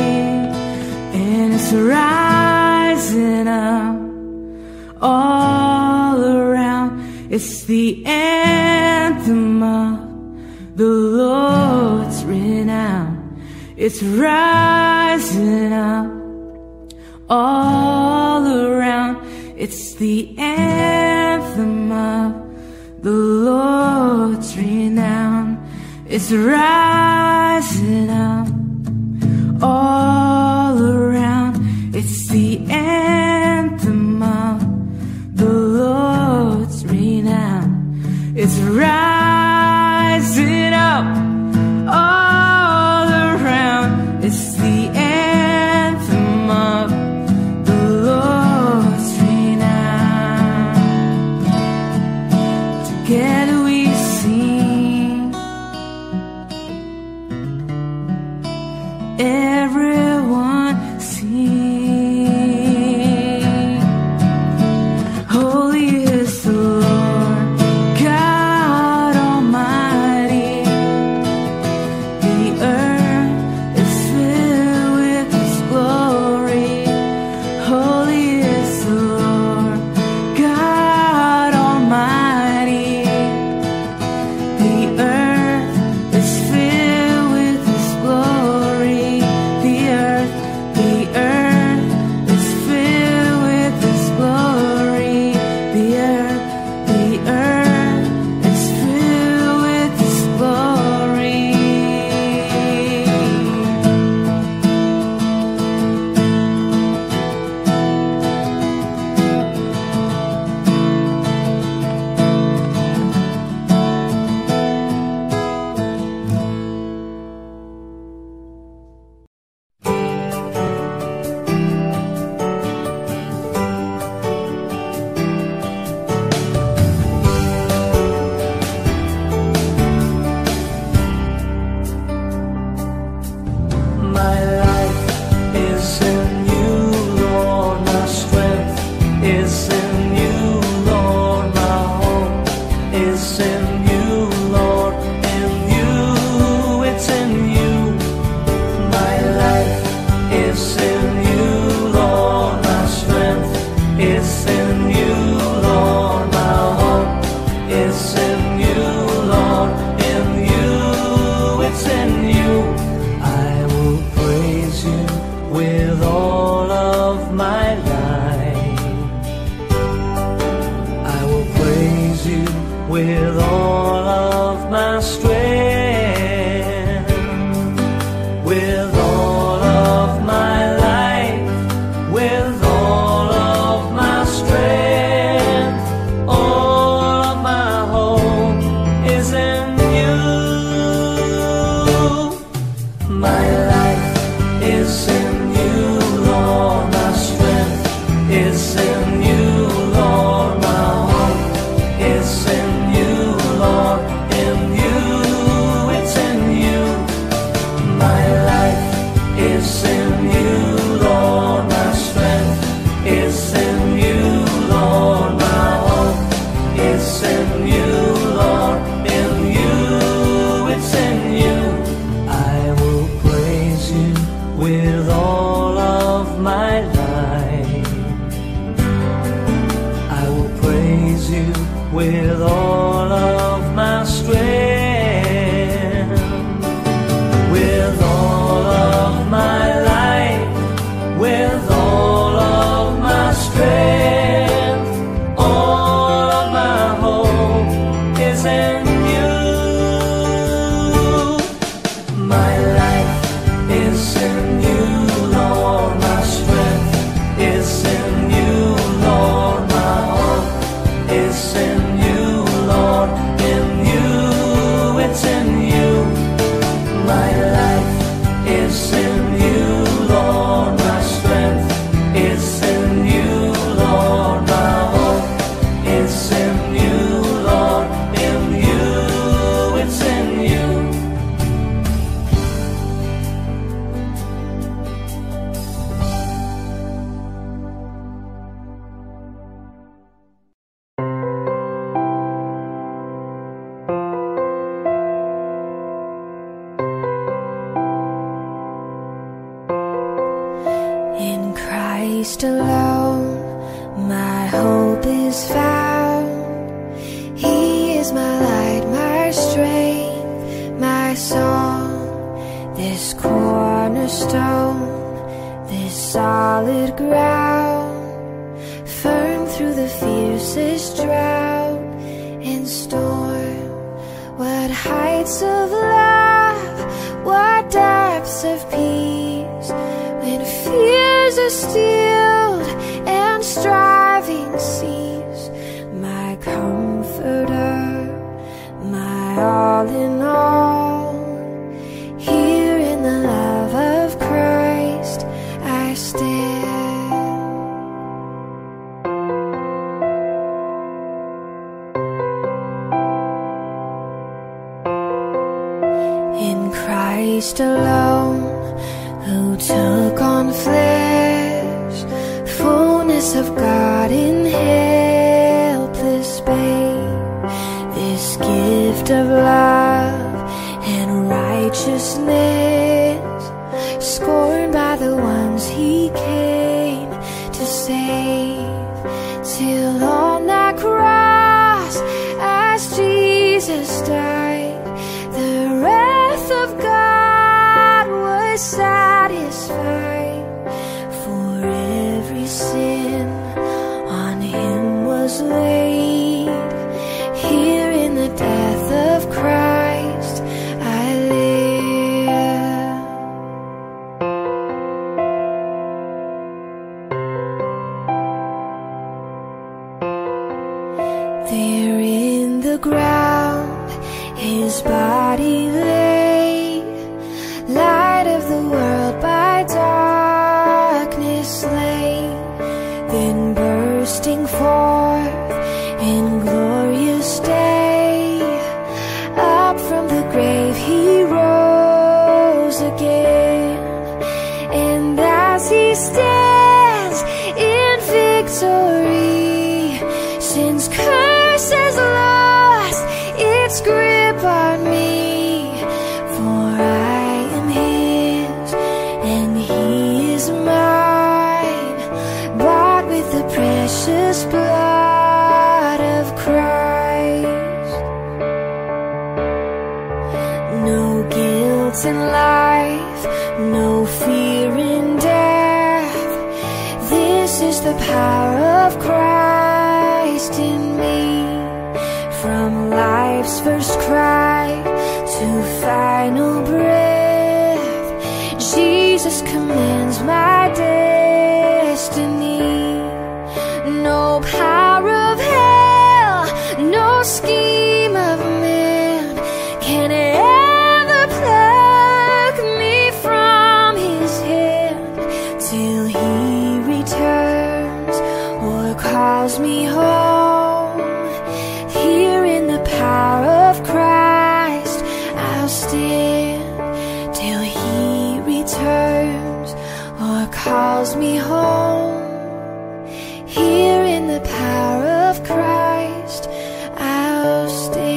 and it's rising up all around. It's the anthem of the Lord's renown. It's rising up all around. It's the anthem of the Lord's renown. It's rising up all around. It's the anthem of the Lord's renown. It's rising up all. It's the anthem of the Lord's renown. Together we sing. Every Christ alone my hope is found. He is my light, my strength, my song. This cornerstone, this solid ground, firm through the fiercest drought and storm. What heights of love, what depths of peace, when fears are stilled and striving cease. My comforter, my all in all, here in the love of Christ I stand. In Christ alone, who took on flesh, fullness of God in helpless babe, this gift of love and righteousness, scorned by the ones he came to save, till on that cross as Jesus died, the wrath of God was satisfied for every sin. On him was laid, here in the death of Christ I live. There in the ground his body lay, light of the world by darkness slain, then bursting forth in glorious day, up from the grave he rose again. And as he stands in victory, sin's curse has lost its grip on me, for precious blood of Christ, no guilt in life, no fear in death. This is the power of Christ in me, from life's first cry to final breath. Jesus commands my destiny. No power of hell, no scheme of man can ever pluck me from his hand, till he returns or calls me home. Here in the power of Christ I'll stand, till he returns or calls me home. Here in the power of Christ I'll stand.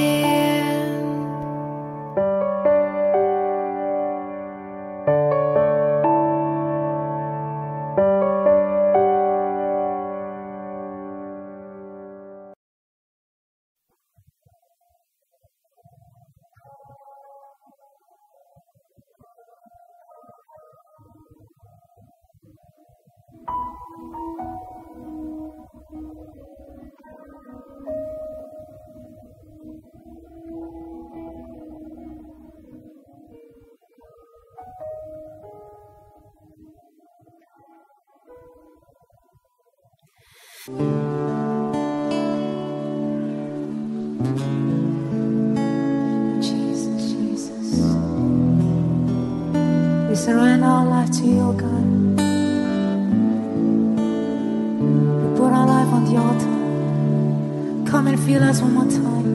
Jesus, Jesus, we surrender our life to you, God. We put our life on the altar. Come and feel us one more time.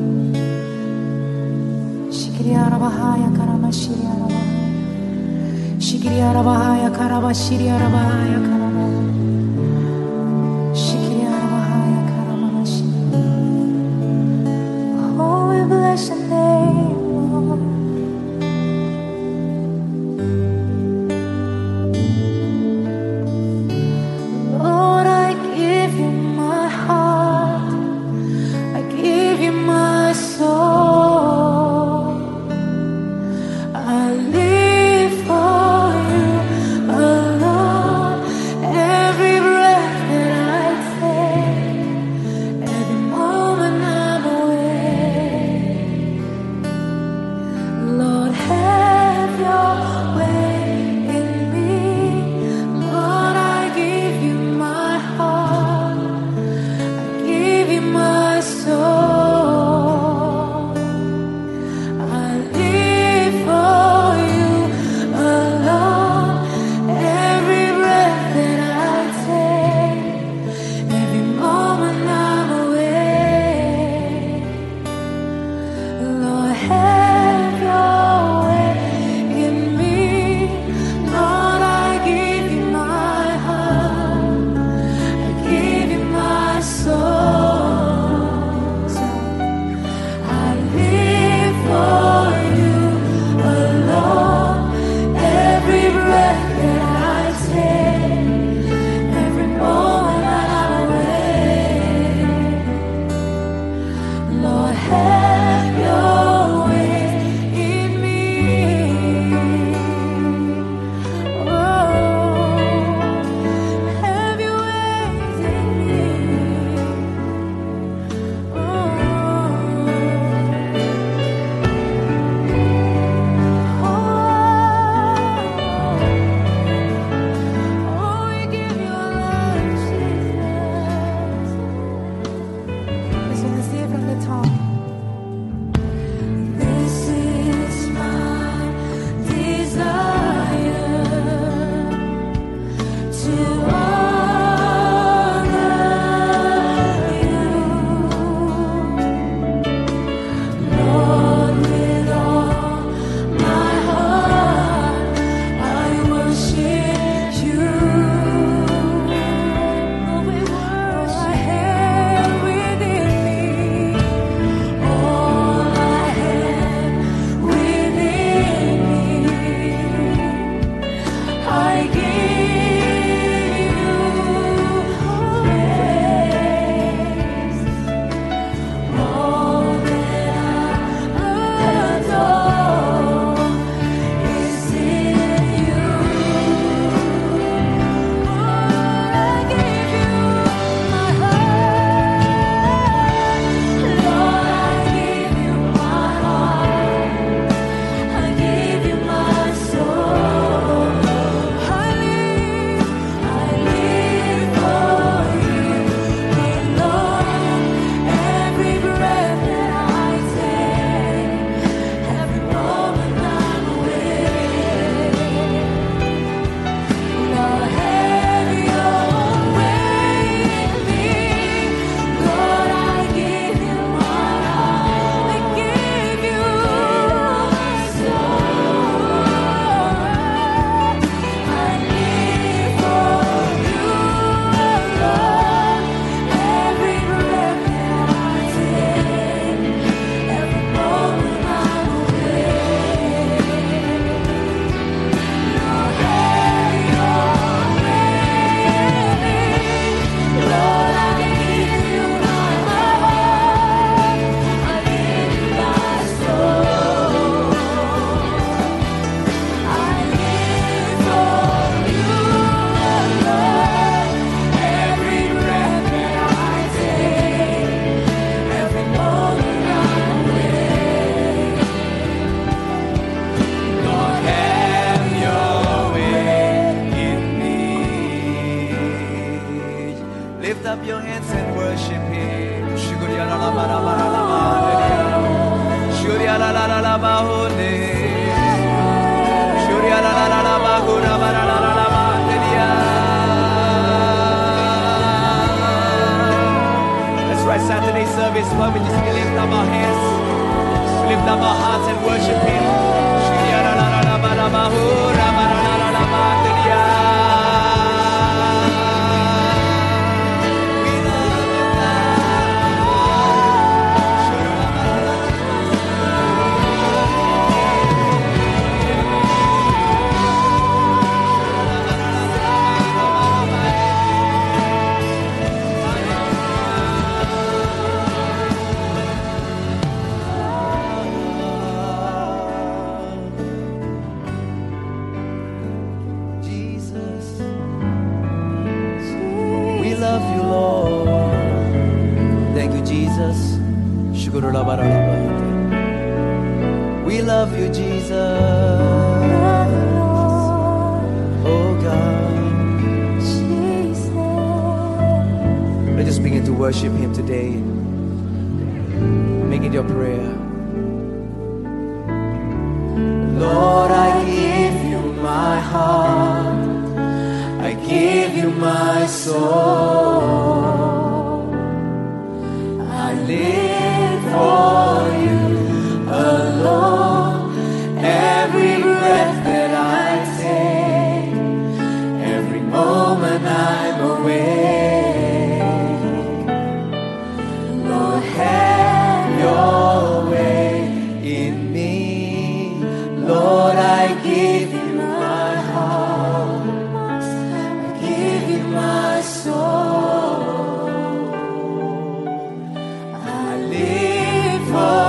Shikriya Rabahaya Karama Shiriya Rabahaya Shikriya Rabahaya Karama Shiriya Rabahaya Karama name. Oh. your hands and worship Him. That's right, Saturday service, why we just lift up our hands, lift up our hearts and worship Him. We love you, Jesus. Oh God. Let's just begin to worship Him today. Make it your prayer. Lord, I give you my heart. I give you my soul. I live for you alone. Every breath that I take, every moment I'm awake, Lord, have your way in me. Lord, I give you my heart, I give you my soul, I live for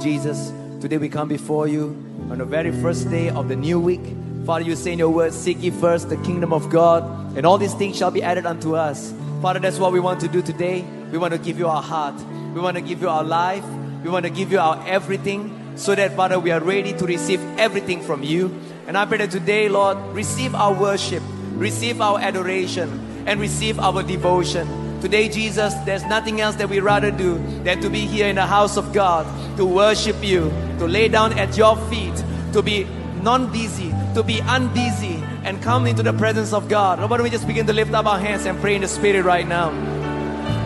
Jesus. Today we come before you on the very first day of the new week. Father, you say in your word, seek ye first the kingdom of God, and all these things shall be added unto us. Father, that's what we want to do today. We want to give you our heart. We want to give you our life. We want to give you our everything, so that, Father, we are ready to receive everything from you. And I pray that today, Lord, receive our worship, receive our adoration, and receive our devotion. Today, Jesus, there's nothing else that we'd rather do than to be here in the house of God, to worship you, to lay down at your feet, to be non-busy, to be undizzy, and come into the presence of God. Why don't we just begin to lift up our hands and pray in the Spirit right now?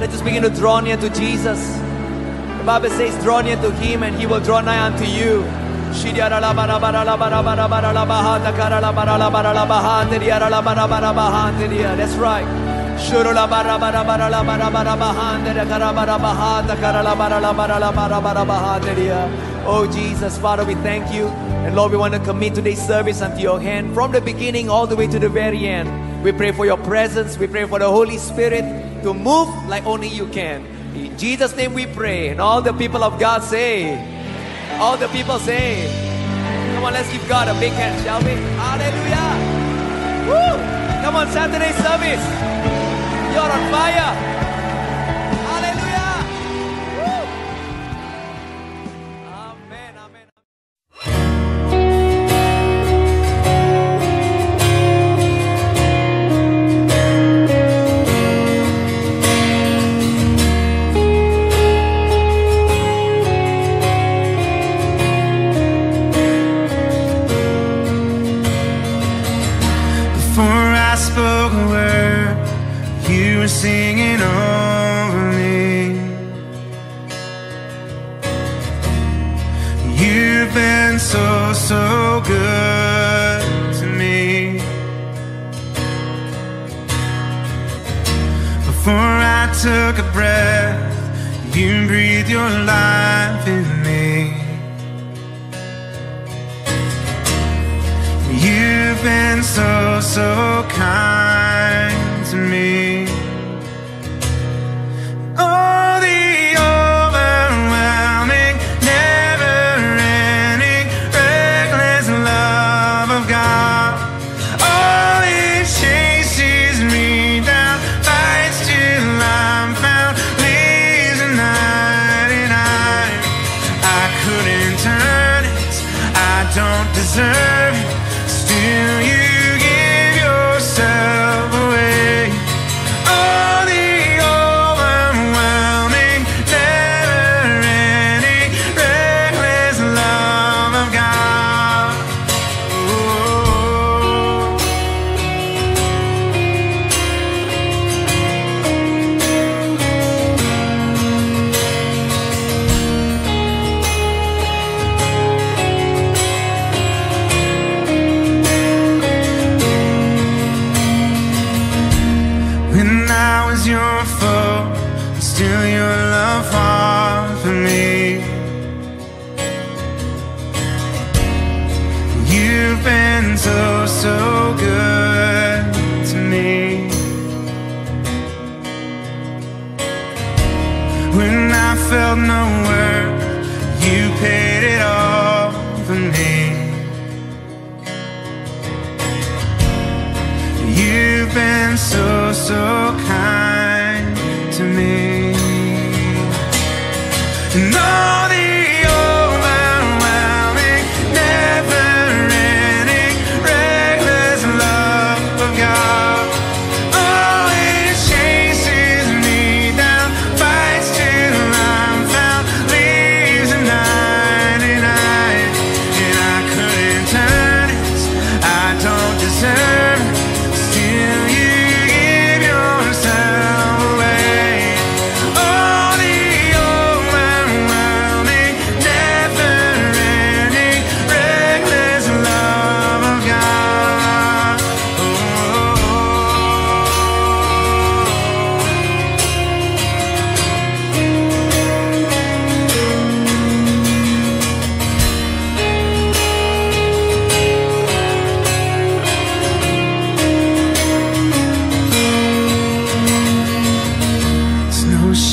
Let's just begin to draw near to Jesus. The Bible says, draw near to Him and He will draw nigh unto you. That's right. Shurula bara bahanda karabara bahata karala bara. Oh Jesus, Father, we thank you. And Lord, we want to commit today's service unto your hand, from the beginning all the way to the very end. We pray for your presence. We pray for the Holy Spirit to move like only you can. In Jesus' name we pray. And all the people of God say, all the people say, come on, let's give God a big hand, shall we? Hallelujah. Woo! Come on, Saturday service. You're on fire. Hallelujah. Amen. Amen. Before I spoke a word, you were singing over me. You've been so, so good to me. Before I took a breath, you breathed your life in me. You've been so, so kind to me. Never ending, still your love far from me. You've been so, so good to me. When I felt no worth, you paid it all for me. You've been so, so kind to me. And all the overwhelming, never-ending, reckless love of God always chases me down, fights till I'm found, leaves at 99. And I couldn't turn it, I don't deserve it. Still you give yourself away. All the overwhelming, never-ending, reckless love of God.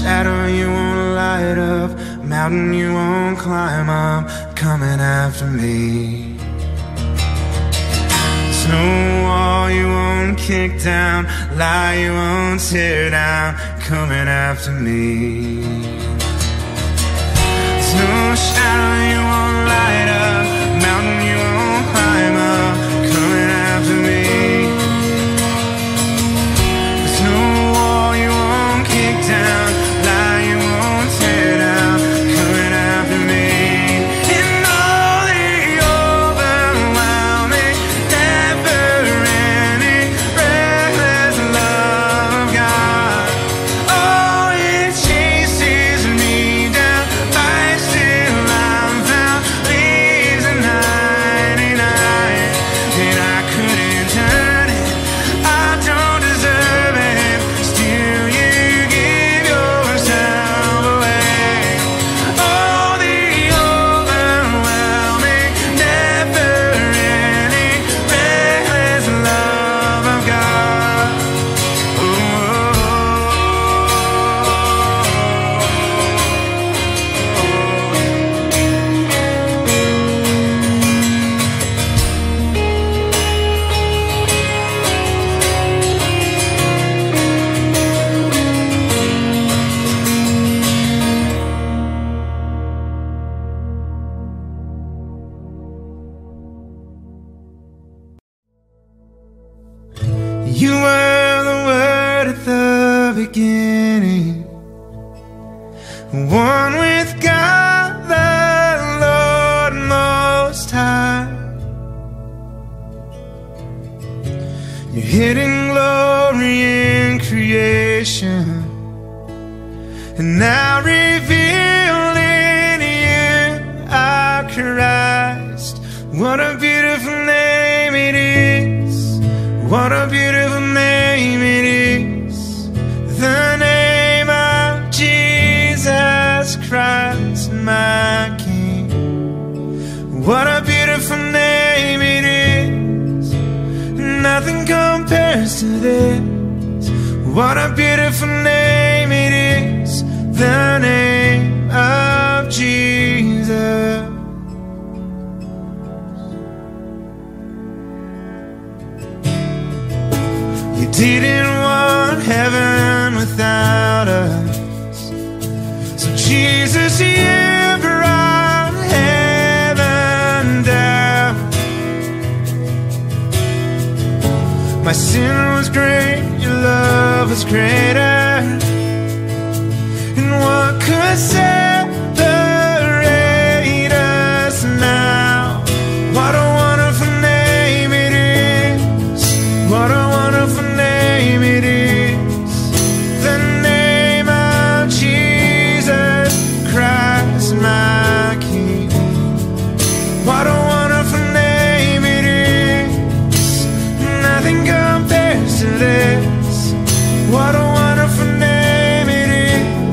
Shadow you won't light up, mountain you won't climb, I'm coming after me. Snow wall you won't kick down, lie you won't tear down, coming after me. Snow shadow you won't light up, mountain you won't climb up, coming after me. Snow wall you won't kick down, you were the Word at the beginning, one with God the Lord Most High. Your hidden glory in creation, and now revealed in you, our Christ. What a beautiful name it is. What a beautiful Christ, my King. What a beautiful name it is. Nothing compares to this. What a beautiful name it is. The name of Jesus. You didn't want heaven without us. Jesus, you brought heaven down. My sin was great, your love was greater, and what could separate us now? What a wonderful name it is. What a wonderful name it is. What a wonderful name it is.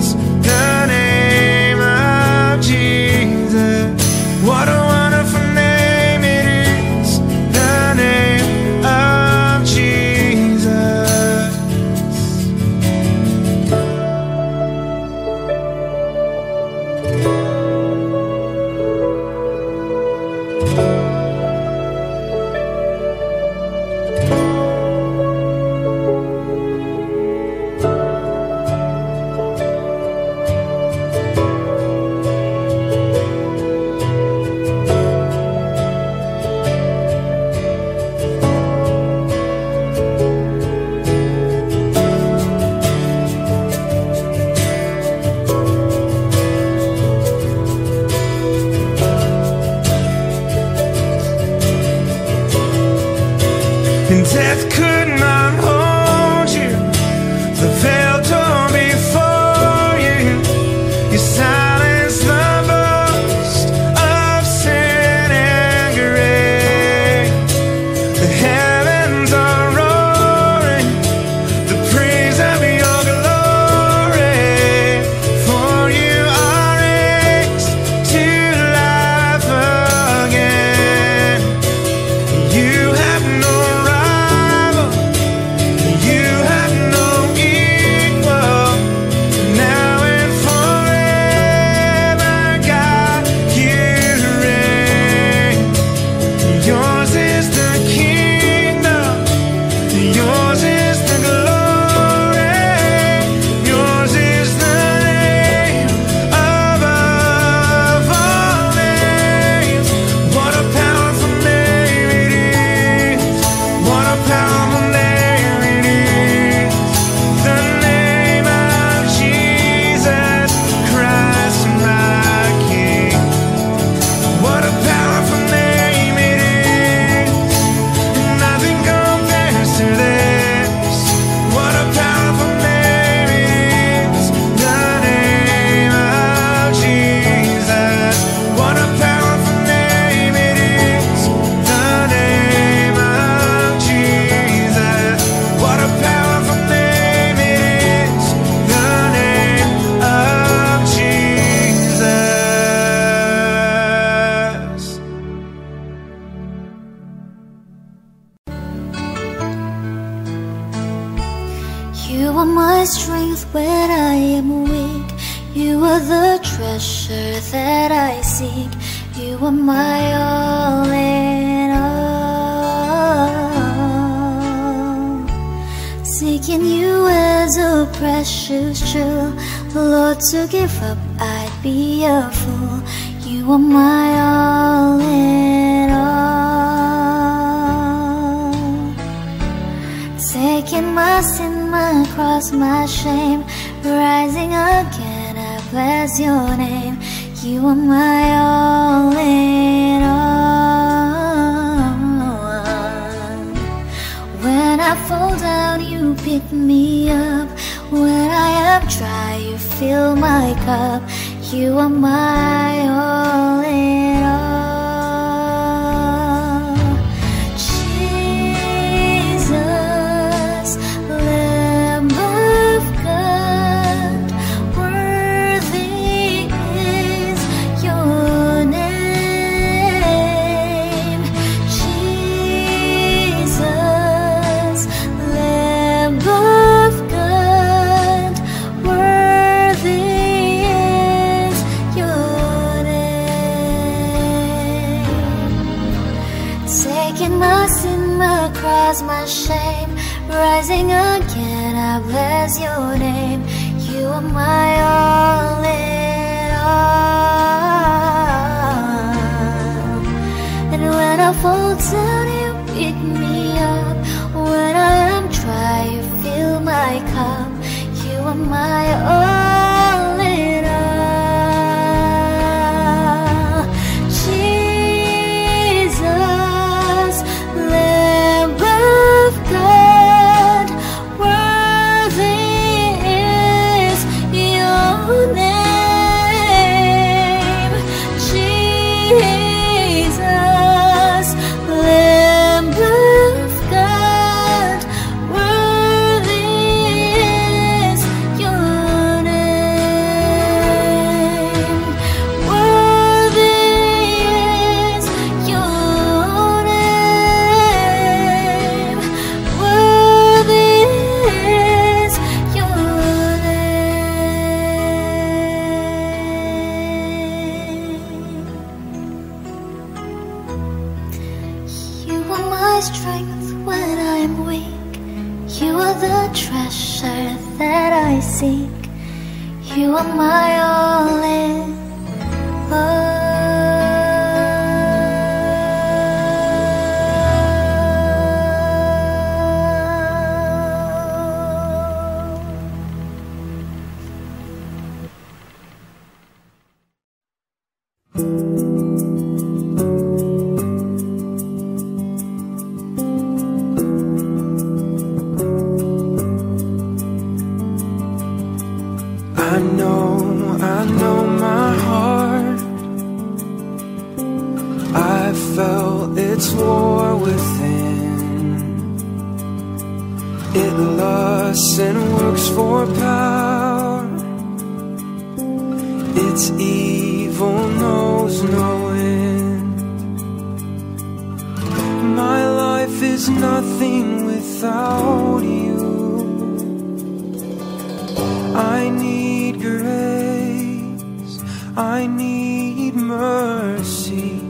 Death could not hold you, the veil torn before you. You silenced the boast of sin and grace. The heavens are roaring, the praise of your glory. For you are raised to life again. You have no I know my heart, I felt its war within. It lusts and works for power. Its evil knows no end. My life is nothing without you. I need grace, I need mercy,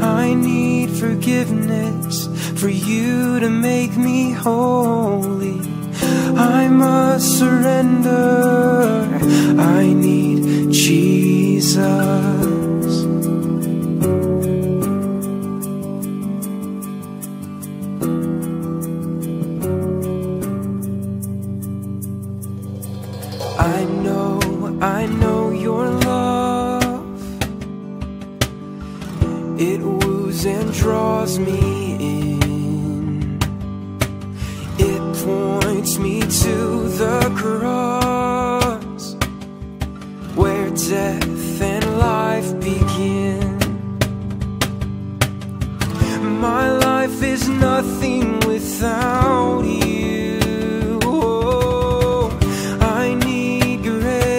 I need forgiveness for you to make me holy. I must surrender, I need Jesus. I know your love, it woos and draws me in. It points me to the cross, where death and life begin. My life is nothing without you. I need you.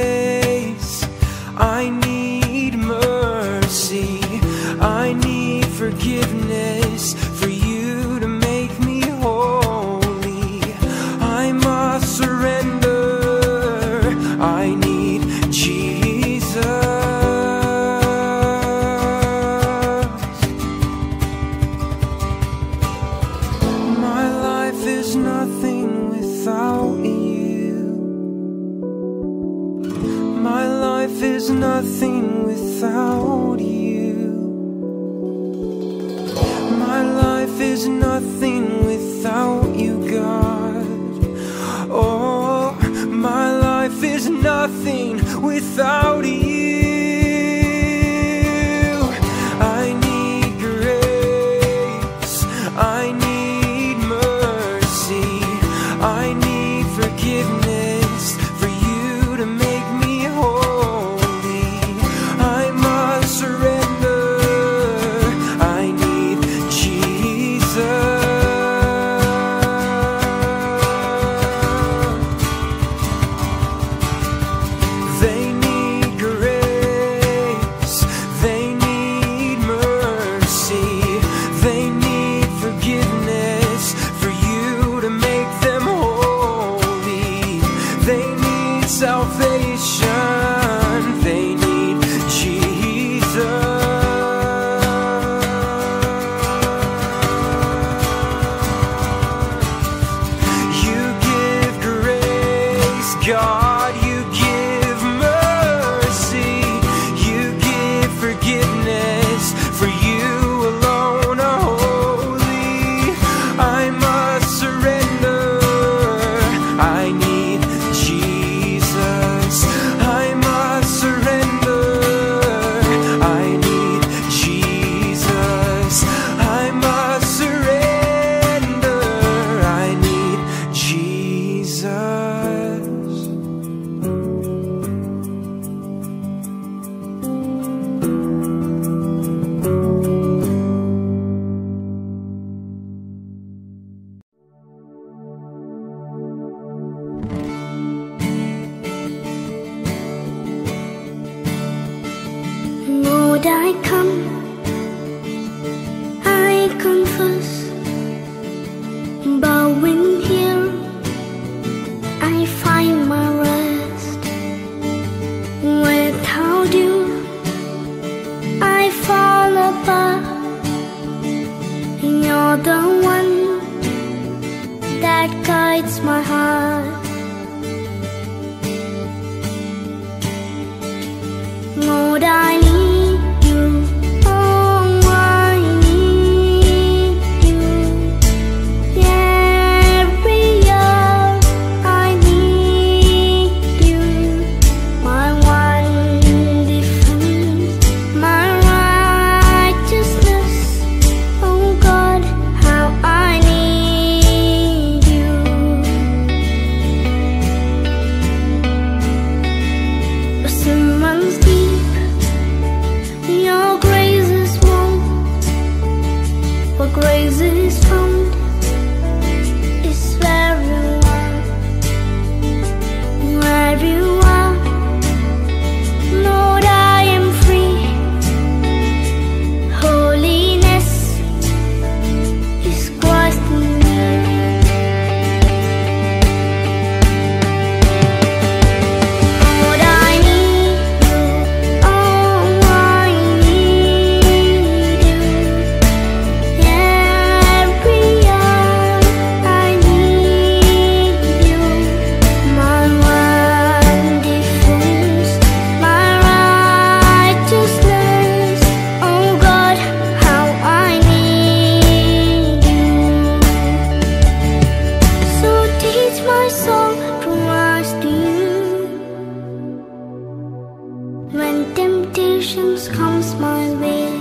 solutions comes my way.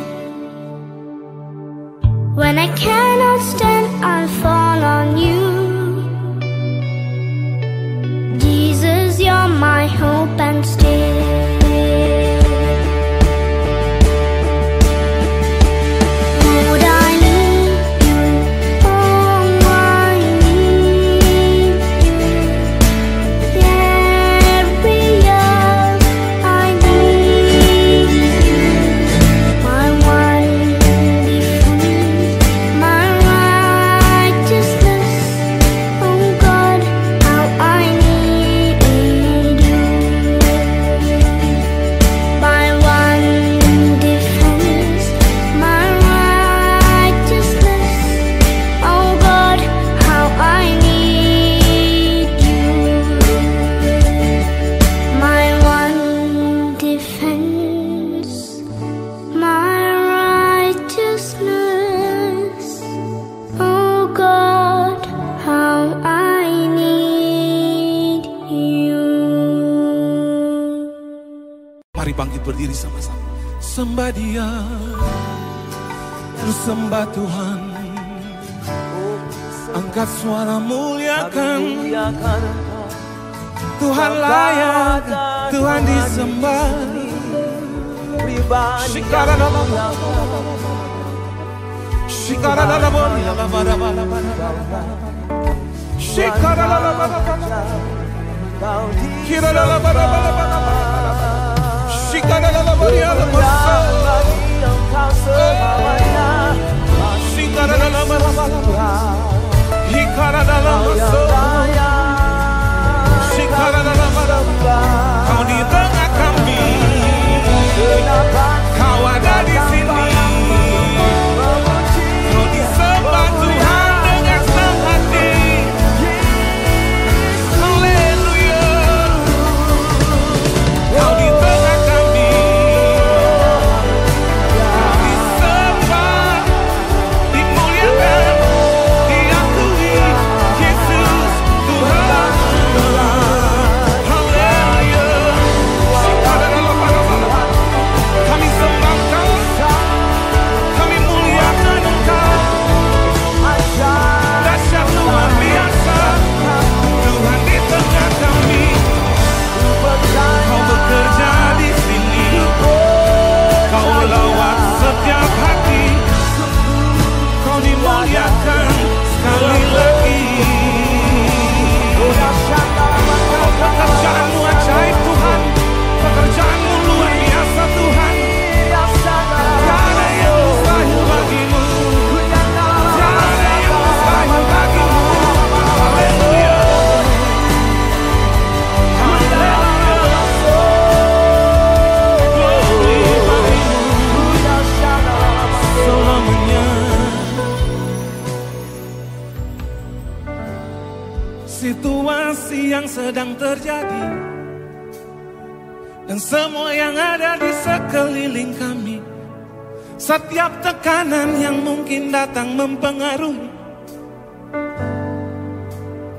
When I cannot stand, I fall on you. Jesus, you're my hope and stay. Berdiri sama-sama, sembah Dia, sembah Tuhan, angkat suara muliakan, Tuhan layak, Tuhan disembah, Kau di tengah kami, Kau ada di sini. Kau disembah Tuhan dengan sehati. Haleluya. Kau di tengah kami, Kau disembah, dimuliakan, diakui Yesus Tuhan. Haleluya. Kami sembah Engkau, kami muliakan Engkau. Dahsyat luar biasa, Tuhan di tengah kami. Kau bekerja di sini, Kau lawat setiap hati. Kau dimuliakan sekali lagi. Pekerjaanmu ajaib Tuhan, pekerjaanmu luar biasa Tuhan. Tak ada yang mustahil bagimu, tak ada yang mustahil bagimu. Haleluya. Selamanya situasi yang sedang terjadi dan semua yang ada di sekeliling kami, setiap tekanan yang mungkin datang mempengaruhi,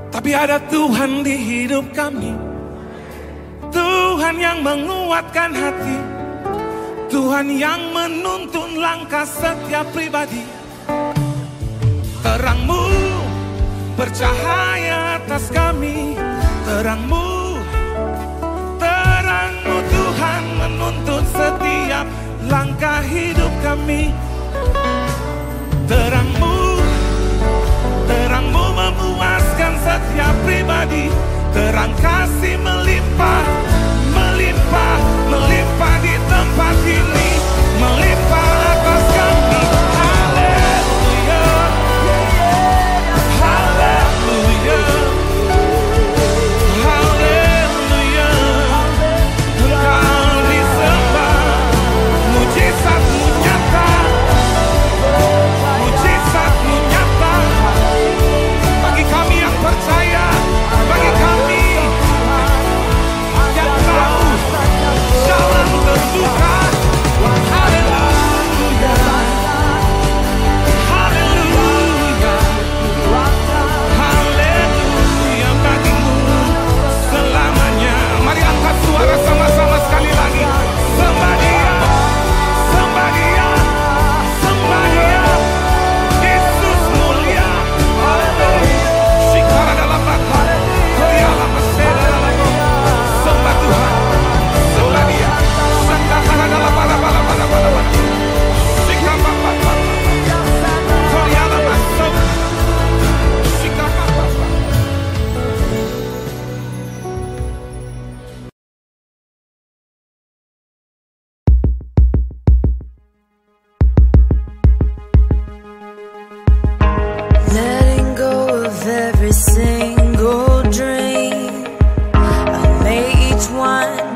tapi ada Tuhan di hidup kami. Tuhan yang menguatkan hati, Tuhan yang menuntun langkah setiap pribadi. Terang-Mu bercahaya atas kami, terang-Mu, terang-Mu Tuhan menuntun setiap langkah hidup kami. Terang-Mu, terang-Mu memuaskan setiap pribadi. Terang kasih melimpah, melimpah, melimpah di tempat ini, melimpah atas kami. Haleluya, haleluya, haleluya. Engkau disembah, mujizat-Mu nyata, mujizat-Mu nyata bagi kami yang percaya, bagi kami.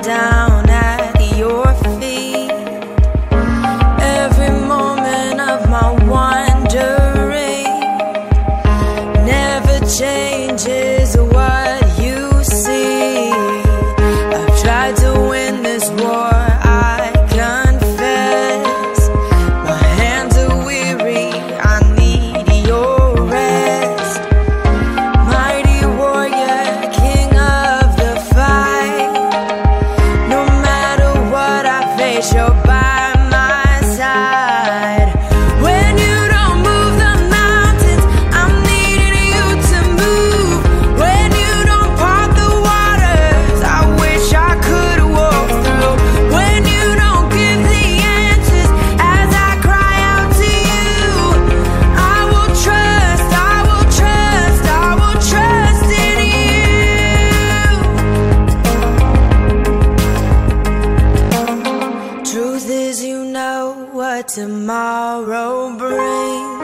down at your feet. Every moment of my wandering never changes what you see. I've tried to win this war, I confess. My hands are weary, I need your rest. Mighty warrior, king of the fight. No matter what I face, you're by my side. When you don't move the mountains, I'm needing you to move. When you don't part the waters, I wish I could walk through. When you don't give the answers, as I cry out to you, I will trust, I will trust, I will trust in you. Truth is, you know what tomorrow brings.